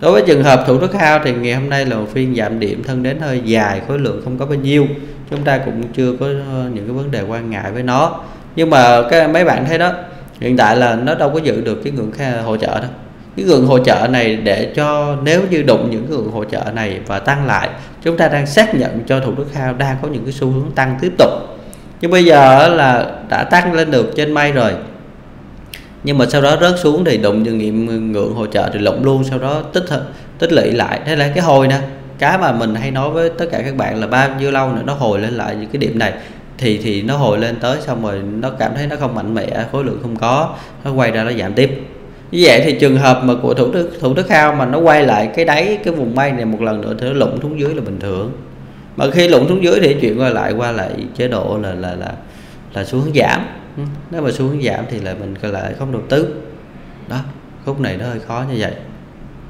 đối với trường hợp Thủ Đức House thì ngày hôm nay là một phiên giảm điểm thân đến hơi dài, khối lượng không có bao nhiêu, chúng ta cũng chưa có những cái vấn đề quan ngại với nó. Nhưng mà các mấy bạn thấy đó, hiện tại là nó đâu có giữ được cái ngưỡng hỗ trợ đâu. Cái ngưỡng hỗ trợ này để cho nếu như đụng những cái ngưỡng hỗ trợ này và tăng lại, chúng ta đang xác nhận cho Thủ Đức House đang có những cái xu hướng tăng tiếp tục. Nhưng bây giờ là đã tăng lên được trên mây rồi, nhưng mà sau đó rớt xuống thì đụng những nghiệm ngưỡng hỗ trợ thì lụng luôn, sau đó tích tích lũy lại. Thế là cái hồi nè, cái mà mình hay nói với tất cả các bạn là bao nhiêu lâu nữa nó hồi lên lại những cái điểm này, thì thì nó hồi lên tới xong rồi nó cảm thấy nó không mạnh mẽ, khối lượng không có, nó quay ra nó giảm tiếp. Như vậy thì trường hợp mà của Thủ Đức Thủ Đức House mà nó quay lại cái đáy cái vùng mây này một lần nữa thì nó lụng xuống dưới là bình thường. Mà khi lụng xuống dưới thì chuyện qua lại qua lại chế độ là là là là xu hướng giảm. Nếu mà xu hướng giảm thì lại mình lại không đầu tư. Đó, khúc này nó hơi khó như vậy.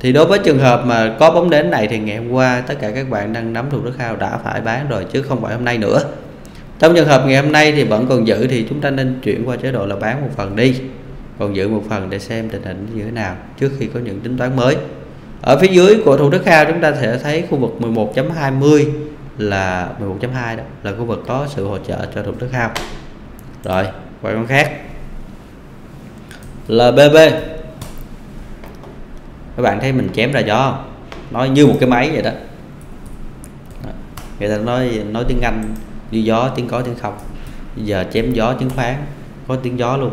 Thì đối với trường hợp mà có bóng đến này thì ngày hôm qua tất cả các bạn đang nắm Thủ Đức House đã phải bán rồi chứ không phải hôm nay nữa. Trong trường hợp ngày hôm nay thì vẫn còn giữ thì chúng ta nên chuyển qua chế độ là bán một phần đi, còn giữ một phần để xem tình hình như thế nào trước khi có những tính toán mới. Ở phía dưới của Thủ Đức House chúng ta sẽ thấy khu vực mười một chấm hai mươi là mười một chấm hai là khu vực có sự hỗ trợ cho Thủ Đức House. Rồi, quay con khác lờ bê bê. Các bạn thấy mình chém ra gió không? Nói như một cái máy vậy đó. Người ta nói nói tiếng Anh như gió, tiếng có tiếng không. Giờ chém gió chứng khoán có tiếng gió luôn.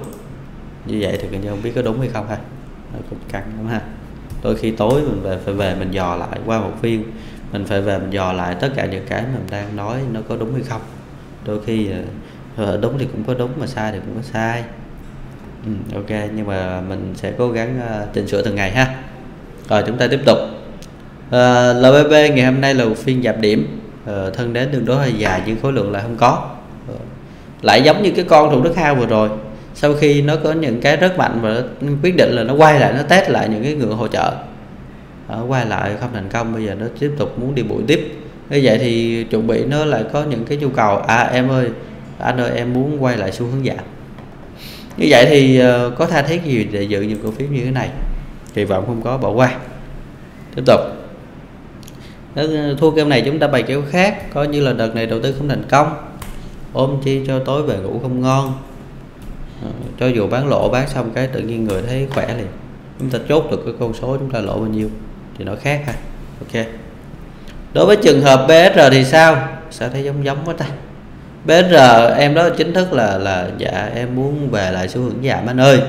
Như vậy thì mình không biết có đúng hay không ha. Nó cũng căng lắm ha. Đôi khi tối mình về phải về mình dò lại qua một phiên, mình phải về mình dò lại tất cả những cái mình đang nói nó có đúng hay không. Đôi khi đúng thì cũng có đúng mà sai thì cũng có sai. Ừ, ok, nhưng mà mình sẽ cố gắng uh, chỉnh sửa từng ngày ha. Rồi chúng ta tiếp tục. uh, lờ bê bê ngày hôm nay là một phiên giảm điểm, uh, thân đến tương đối hơi dài nhưng khối lượng lại không có. Uh, lại giống như cái con Thủ Đức House vừa rồi, sau khi nó có những cái rất mạnh và nó quyết định là nó quay lại, nó test lại những cái ngưỡng hỗ trợ, uh, quay lại không thành công, bây giờ nó tiếp tục muốn đi bụi tiếp. Như vậy thì chuẩn bị nó lại có những cái nhu cầu, à em ơi anh ơi em muốn quay lại xu hướng giảm. Như vậy thì uh, có tha thiết gì để giữ những cổ phiếu như thế này, kỳ vọng không có, bỏ qua. Tiếp tục. Đó, thua game này chúng ta bày kiểu khác, coi như là đợt này đầu tư không thành công, ôm chi cho tối về ngủ không ngon. À, cho dù bán lỗ, bán xong cái tự nhiên người thấy khỏe liền, chúng ta chốt được cái con số chúng ta lỗ bao nhiêu thì nó khác ha. Ok, đối với trường hợp bê ét rờ thì sao? Sao thấy giống giống quá ta. bê ét rờ em đó chính thức là là dạ em muốn về lại xu hướng giảm anh ơi,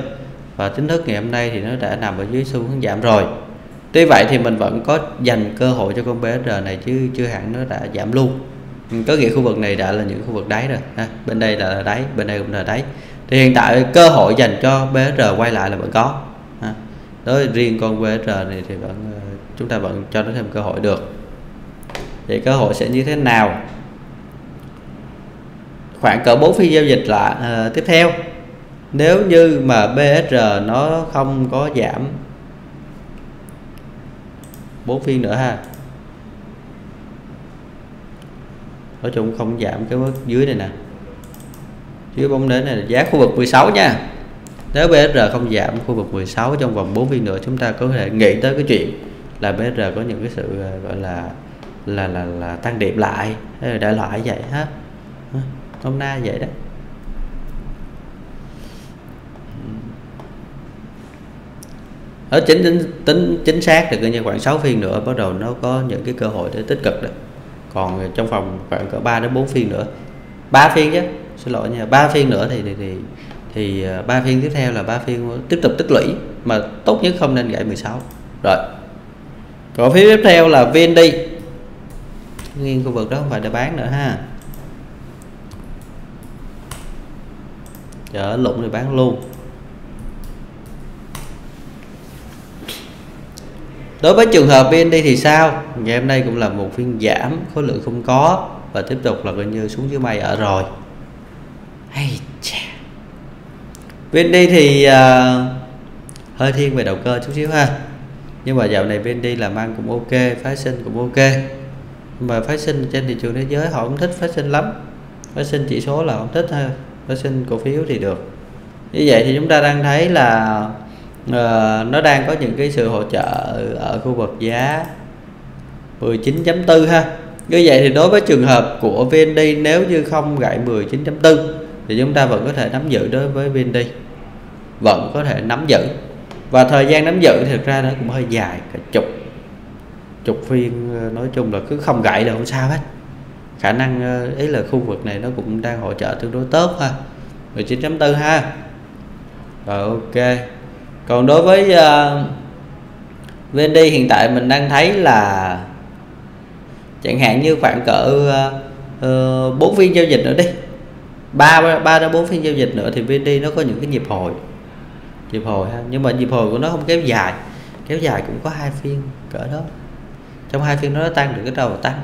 và chính thức ngày hôm nay thì nó đã nằm ở dưới xu hướng giảm rồi. Tuy vậy thì mình vẫn có dành cơ hội cho con bê ét rờ này chứ chưa hẳn nó đã giảm luôn. Có nghĩa khu vực này đã là những khu vực đáy rồi ha. Bên đây là đáy, bên đây cũng là đáy, thì hiện tại cơ hội dành cho bê ét rờ quay lại là vẫn có ha. Đối riêng con bê ét rờ này thì vẫn chúng ta vẫn cho nó thêm cơ hội được. Vậy cơ hội sẽ như thế nào? Khoảng cỡ bốn phiên giao dịch là à, tiếp theo, nếu như mà bê ét rờ nó không có giảm bốn phiên nữa ha, nói chung không giảm cái mức dưới này nè, dưới bóng đến này là giá khu vực mười sáu nha. Nếu bê ét rờ không giảm khu vực mười sáu trong vòng bốn phiên nữa, chúng ta có thể nghĩ tới cái chuyện là bê ét rờ có những cái sự gọi là là là, là tăng điểm lại đại loại vậy ha, hôm nay vậy đó. Ở chính tính, tính chính xác thì coi như khoảng sáu phiên nữa bắt đầu nó có những cái cơ hội để tích cực đấy. Còn trong vòng khoảng cỡ ba đến bốn phiên nữa, ba phiên chứ xin lỗi nha, ba phiên nữa thì thì thì, thì ba phiên tiếp theo là ba phiên tiếp tục tích lũy, mà tốt nhất không nên gãy mười sáu. Rồi cổ phiếu tiếp theo là vê en đê, nguyên khu vực đó không phải để bán nữa ha. chở lụng thì bán luôn. Đối với trường hợp vê en đê thì sao? Ngày hôm nay cũng là một phiên giảm, khối lượng không có và tiếp tục là coi như xuống dưới mây ở rồi. Hay chà. vê en đê thì uh, hơi thiên về đầu cơ chút xíu ha. Nhưng mà dạo này vê en đê làm ăn cũng ok, phái sinh cũng ok. Nhưng mà phái sinh trên thị trường thế giới họ không thích phái sinh lắm. Phái sinh chỉ số là không thích ha. Phái sinh cổ phiếu thì được. Như vậy thì chúng ta đang thấy là Uh, nó đang có những cái sự hỗ trợ ở khu vực giá mười chín chấm bốn ha. Như vậy thì đối với trường hợp của vê en đê, nếu như không gãy mười chín chấm bốn thì chúng ta vẫn có thể nắm giữ. Đối với vê en đê vẫn có thể nắm giữ, và thời gian nắm giữ thực ra nó cũng hơi dài, cả chục chục phiên. Nói chung là cứ không gãy là không sao hết. Khả năng ấy là khu vực này nó cũng đang hỗ trợ tương đối tốt ha, mười chín chấm bốn ha. Rồi ok. Còn đối với uh, vê en đê hiện tại mình đang thấy là chẳng hạn như khoảng cỡ uh, bốn phiên giao dịch nữa đi, ba đến bốn phiên giao dịch nữa thì vê en đê nó có những cái nhịp hồi nhịp hồi ha. Nhưng mà nhịp hồi của nó không kéo dài, kéo dài cũng có hai phiên cỡ đó. Trong hai phiên đó nó tăng được cái đầu tăng,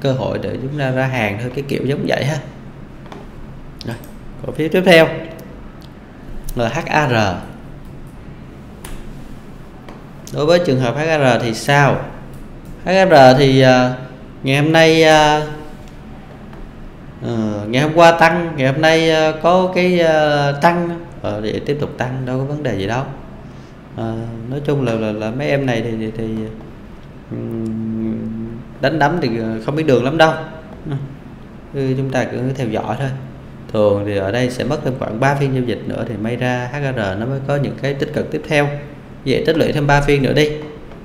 cơ hội để chúng ta ra hàng thôi, cái kiểu giống vậy ha. Rồi, cổ phiếu tiếp theo là hát a rờ. Đối với trường hợp hát a rờ thì sao? hát a rờ thì uh, ngày hôm nay uh, uh, ngày hôm qua tăng, ngày hôm nay uh, có cái uh, tăng uh, để tiếp tục tăng, đâu có vấn đề gì đâu. Uh, nói chung là, là là mấy em này thì thì, thì um, đánh đấm thì không biết đường lắm đâu. Uh, chúng ta cứ theo dõi thôi. Thường thì ở đây sẽ mất thêm khoảng ba phiên giao dịch nữa thì may ra hát a rờ nó mới có những cái tích cực tiếp theo. Vậy tích lũy thêm ba phiên nữa đi,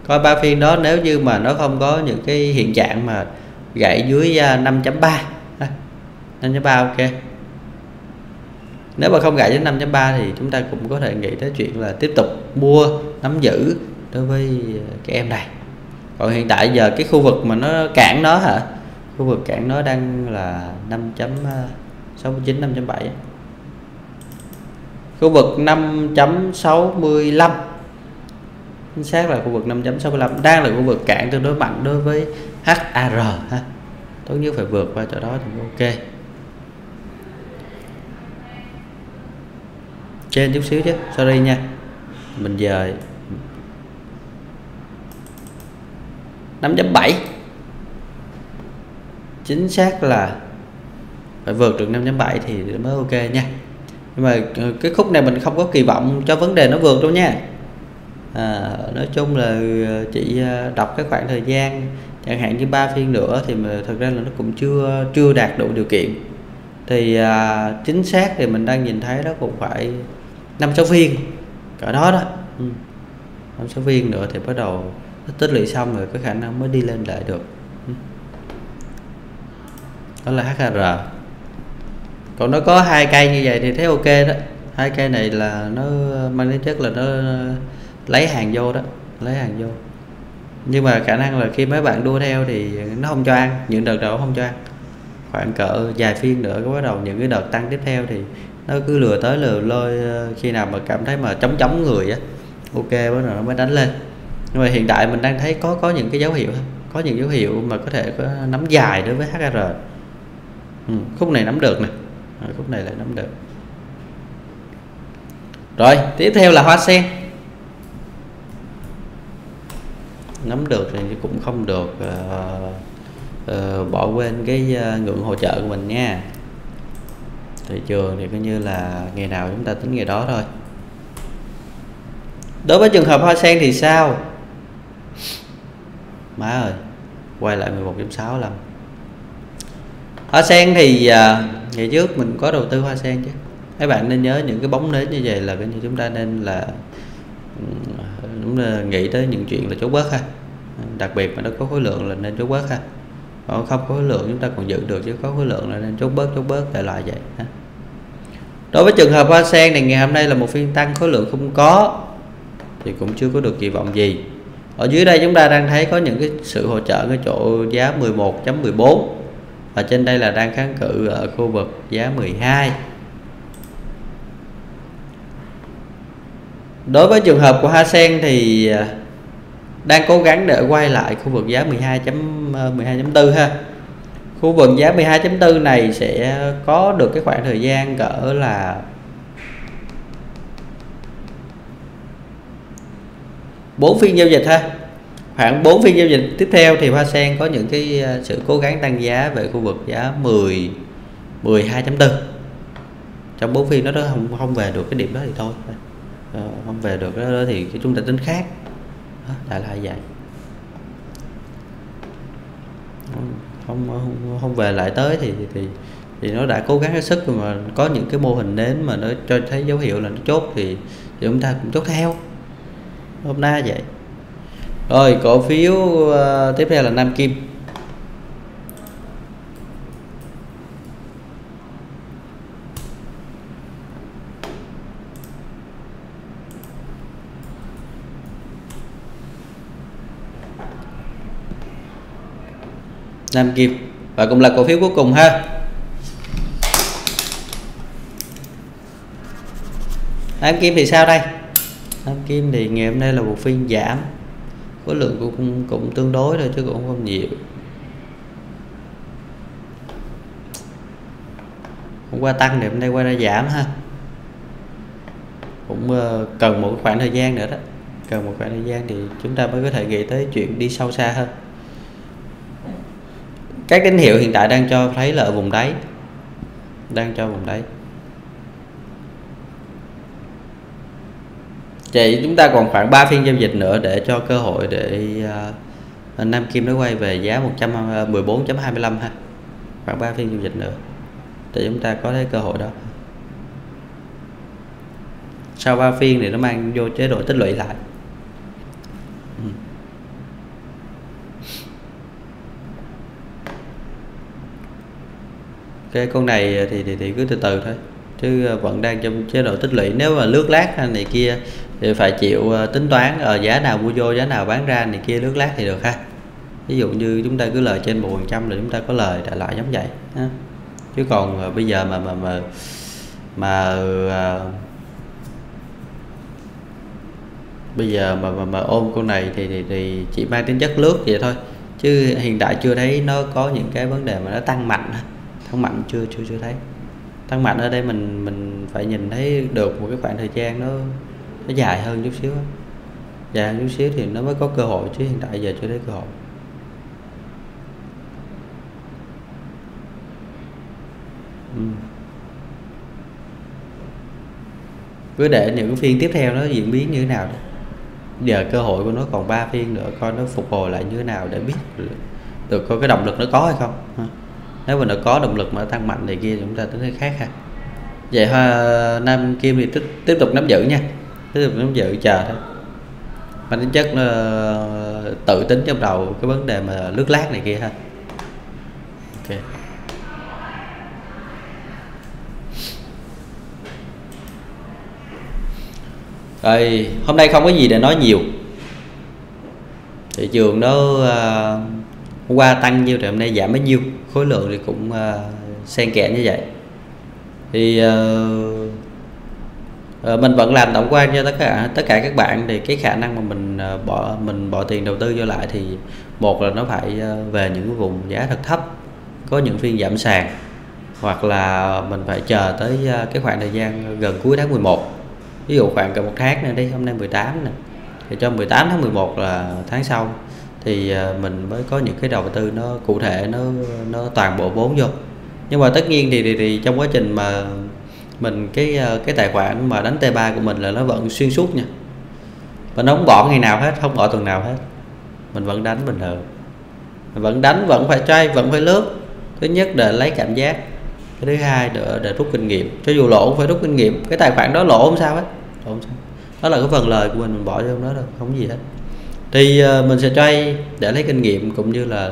coi ba phiên đó nếu như mà nó không có những cái hiện trạng mà gãy dưới năm chấm ba, năm chấm ba ok. Nếu mà không gãy đến năm chấm ba thì chúng ta cũng có thể nghĩ tới chuyện là tiếp tục mua nắm giữ đối với cái em này. Còn hiện tại giờ cái khu vực mà nó cản nó hả, khu vực cản nó đang là năm chấm sáu chín, năm chấm bảy, khu vực năm chấm sáu lăm. Chính xác là khu vực năm chấm sáu lăm đang là khu vực cản tương đối mạnh đối với hát a rờ ha. Tốt nhất phải vượt qua chỗ đó thì ok. Trên chút xíu chứ, sorry nha. Mình dời năm chấm bảy. Chính xác là phải vượt được năm chấm bảy thì mới ok nha. Nhưng mà cái khúc này mình không có kỳ vọng cho vấn đề nó vượt đâu nha. À, nói chung là chị đọc cái khoảng thời gian chẳng hạn như ba phiên nữa thì mà thật ra là nó cũng chưa chưa đạt đủ điều kiện thì à, chính xác thì mình đang nhìn thấy đó cũng phải năm sáu phiên cỡ đó đó, ừ. năm sáu phiên nữa thì bắt đầu tích lũy xong rồi có khả năng mới đi lên lại được, ừ. Đó là hát a rờ. Còn nó có hai cây như vậy thì thấy ok đó. Hai cây này là nó mang tính chất là nó lấy hàng vô đó, lấy hàng vô. Nhưng mà khả năng là khi mấy bạn đua theo thì nó không cho ăn, những đợt đầu không cho ăn. Khoảng cỡ vài phiên nữa có bắt đầu những cái đợt tăng tiếp theo thì nó cứ lừa tới lừa lôi, khi nào mà cảm thấy mà chống chống người á, ok bắt đầu nó mới đánh lên. Nhưng mà hiện tại mình đang thấy có có những cái dấu hiệu, có những dấu hiệu mà có thể có nắm dài đối với hát a rờ. Ừ, khúc này nắm được nè, khúc này lại nắm được. Rồi, tiếp theo là Hoa Sen. Nắm được thì cũng không được uh, uh, bỏ quên cái uh, ngưỡng hỗ trợ của mình nha. Thị trường thì coi như là ngày nào chúng ta tính ngày đó thôi. Đối với trường hợp Hoa Sen thì sao? Má ơi, quay lại mười một chấm sáu lần. Hoa Sen thì uh, ngày trước mình có đầu tư Hoa Sen chứ. Các bạn nên nhớ những cái bóng nến như vậy là coi như chúng ta nên là đúng là nghĩ tới những chuyện là chốt bớt ha, đặc biệt mà nó có khối lượng là nên chốt bớt ha. Còn không có khối lượng chúng ta còn giữ được, chứ có khối lượng là nên chốt bớt chốt bớt đại loại vậy ha. Đối với trường hợp Hoa Sen này ngày hôm nay là một phiên tăng, khối lượng không có thì cũng chưa có được kỳ vọng gì. Ở dưới đây chúng ta đang thấy có những cái sự hỗ trợ ở chỗ giá mười một chấm mười bốn và trên đây là đang kháng cự ở khu vực giá mười hai. Đối với trường hợp của Hang Seng thì đang cố gắng để quay lại khu vực giá mười hai chấm bốn ha. Khu vực giá mười hai chấm bốn này sẽ có được cái khoảng thời gian cỡ là bốn phiên giao dịch ha. Khoảng bốn phiên giao dịch tiếp theo thì Hang Seng có những cái sự cố gắng tăng giá về khu vực giá mười, mười hai chấm bốn. Trong bốn phiên nó không không về được cái điểm đó thì thôi. Không về được đó thì chúng ta tính khác. Đại loại vậy. Không, không không về lại tới thì thì thì nó đã cố gắng hết sức rồi, mà có những cái mô hình đến mà nó cho thấy dấu hiệu là nó chốt thì, thì chúng ta cũng chốt theo. Hôm nay vậy. Rồi cổ phiếu uh, tiếp theo là Nam Kim. Nam Kim và cũng là cổ phiếu cuối cùng ha. Nam Kim thì sao đây? Nam Kim thì ngày hôm nay là một phiên giảm, khối lượng cũng, cũng cũng tương đối thôi chứ cũng không nhiều. Hôm qua tăng thì hôm nay quay ra giảm ha. Cũng uh, cần một khoảng thời gian nữa đó, cần một khoảng thời gian thì chúng ta mới có thể nghĩ tới chuyện đi sâu xa hơn. Các tín hiệu hiện tại đang cho thấy là ở vùng đáy, đang cho vùng đáy. Vậy chúng ta còn khoảng ba phiên giao dịch nữa để cho cơ hội để uh, Nam Kim nó quay về giá một trăm mười bốn chấm hai mươi lăm ha. Khoảng ba phiên giao dịch nữa để chúng ta có thấy cơ hội đó. Sau ba phiên thì nó mang vô chế độ tích lũy lại. Cái con này thì, thì, thì cứ từ từ thôi chứ vẫn đang trong chế độ tích lũy. Nếu mà lướt lát hay này kia thì phải chịu tính toán ở giá nào mua vô, giá nào bán ra này kia, lướt lát thì được ha. Ví dụ như chúng ta cứ lời trên một phần trăm là chúng ta có lời, đại loại giống vậy ha. Chứ còn bây giờ mà mà mà mà à, bây giờ mà, mà mà ôm con này thì thì, thì chỉ mang tính chất lướt vậy thôi, chứ hiện tại chưa thấy nó có những cái vấn đề mà nó tăng mạnh. Tăng mạnh chưa chưa chưa thấy. Tăng mạnh ở đây mình mình phải nhìn thấy được một cái khoảng thời gian nó nó dài hơn chút xíu. Dài hơn chút xíu thì nó mới có cơ hội, chứ hiện tại giờ chưa thấy cơ hội. Ừ. Cứ để những phiên tiếp theo nó diễn biến như thế nào đó. Giờ cơ hội của nó còn ba phiên nữa, coi nó phục hồi lại như thế nào để biết được coi cái động lực nó có hay không. Nếu mà nó có động lực mà tăng mạnh thì kia chúng ta tính cái khác ha. Vậy ha, Nam Kim thì tiếp tục nắm giữ nha, tiếp tục nắm giữ chờ thôi. Mà tính chất uh, tự tính trong đầu cái vấn đề mà lướt lát này kia ha. Ok. Rồi hôm nay không có gì để nói nhiều. Thị trường nó uh, hôm qua tăng nhiêu thì hôm nay giảm bấy nhiêu, khối lượng thì cũng uh, xen kẽ như vậy. Thì uh, uh, mình vẫn làm tổng quan cho tất cả tất cả các bạn. Thì cái khả năng mà mình uh, bỏ mình bỏ tiền đầu tư vô lại thì một là nó phải uh, về những vùng giá thật thấp, có những phiên giảm sàn, hoặc là mình phải chờ tới uh, cái khoảng thời gian gần cuối tháng mười một, ví dụ khoảng cả một tháng nữa đi, hôm nay mười tám nè, thì cho mười tám tháng mười một là tháng sau thì mình mới có những cái đầu tư nó cụ thể, nó nó toàn bộ vốn vô. Nhưng mà tất nhiên thì, thì, thì trong quá trình mà mình cái cái tài khoản mà đánh tê ba của mình là nó vẫn xuyên suốt nha, và nó không bỏ ngày nào hết, không bỏ tuần nào hết, mình vẫn đánh bình thường, mình vẫn đánh, vẫn phải try, vẫn phải lướt. Thứ nhất để lấy cảm giác, cái thứ hai để, để rút kinh nghiệm. Cho dù lỗ cũng phải rút kinh nghiệm, cái tài khoản đó lỗ không sao hết, lỗ không sao, đó là cái phần lời của mình, mình bỏ vô trong đó thôi, không gì hết. Thì mình sẽ try để lấy kinh nghiệm, cũng như là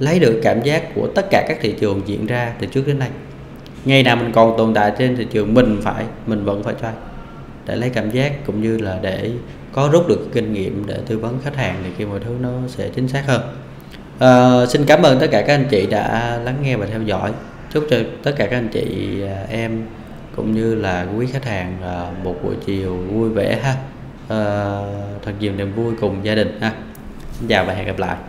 lấy được cảm giác của tất cả các thị trường diễn ra từ trước đến nay. Ngày nào mình còn tồn tại trên thị trường, mình phải mình vẫn phải try để lấy cảm giác, cũng như là để có rút được kinh nghiệm để tư vấn khách hàng thì kia mọi thứ nó sẽ chính xác hơn. À, xin cảm ơn tất cả các anh chị đã lắng nghe và theo dõi. Chúc cho tất cả các anh chị em cũng như là quý khách hàng một buổi chiều vui vẻ ha. thật nhiều niềm vui cùng gia đình ha. Xin chào và hẹn gặp lại.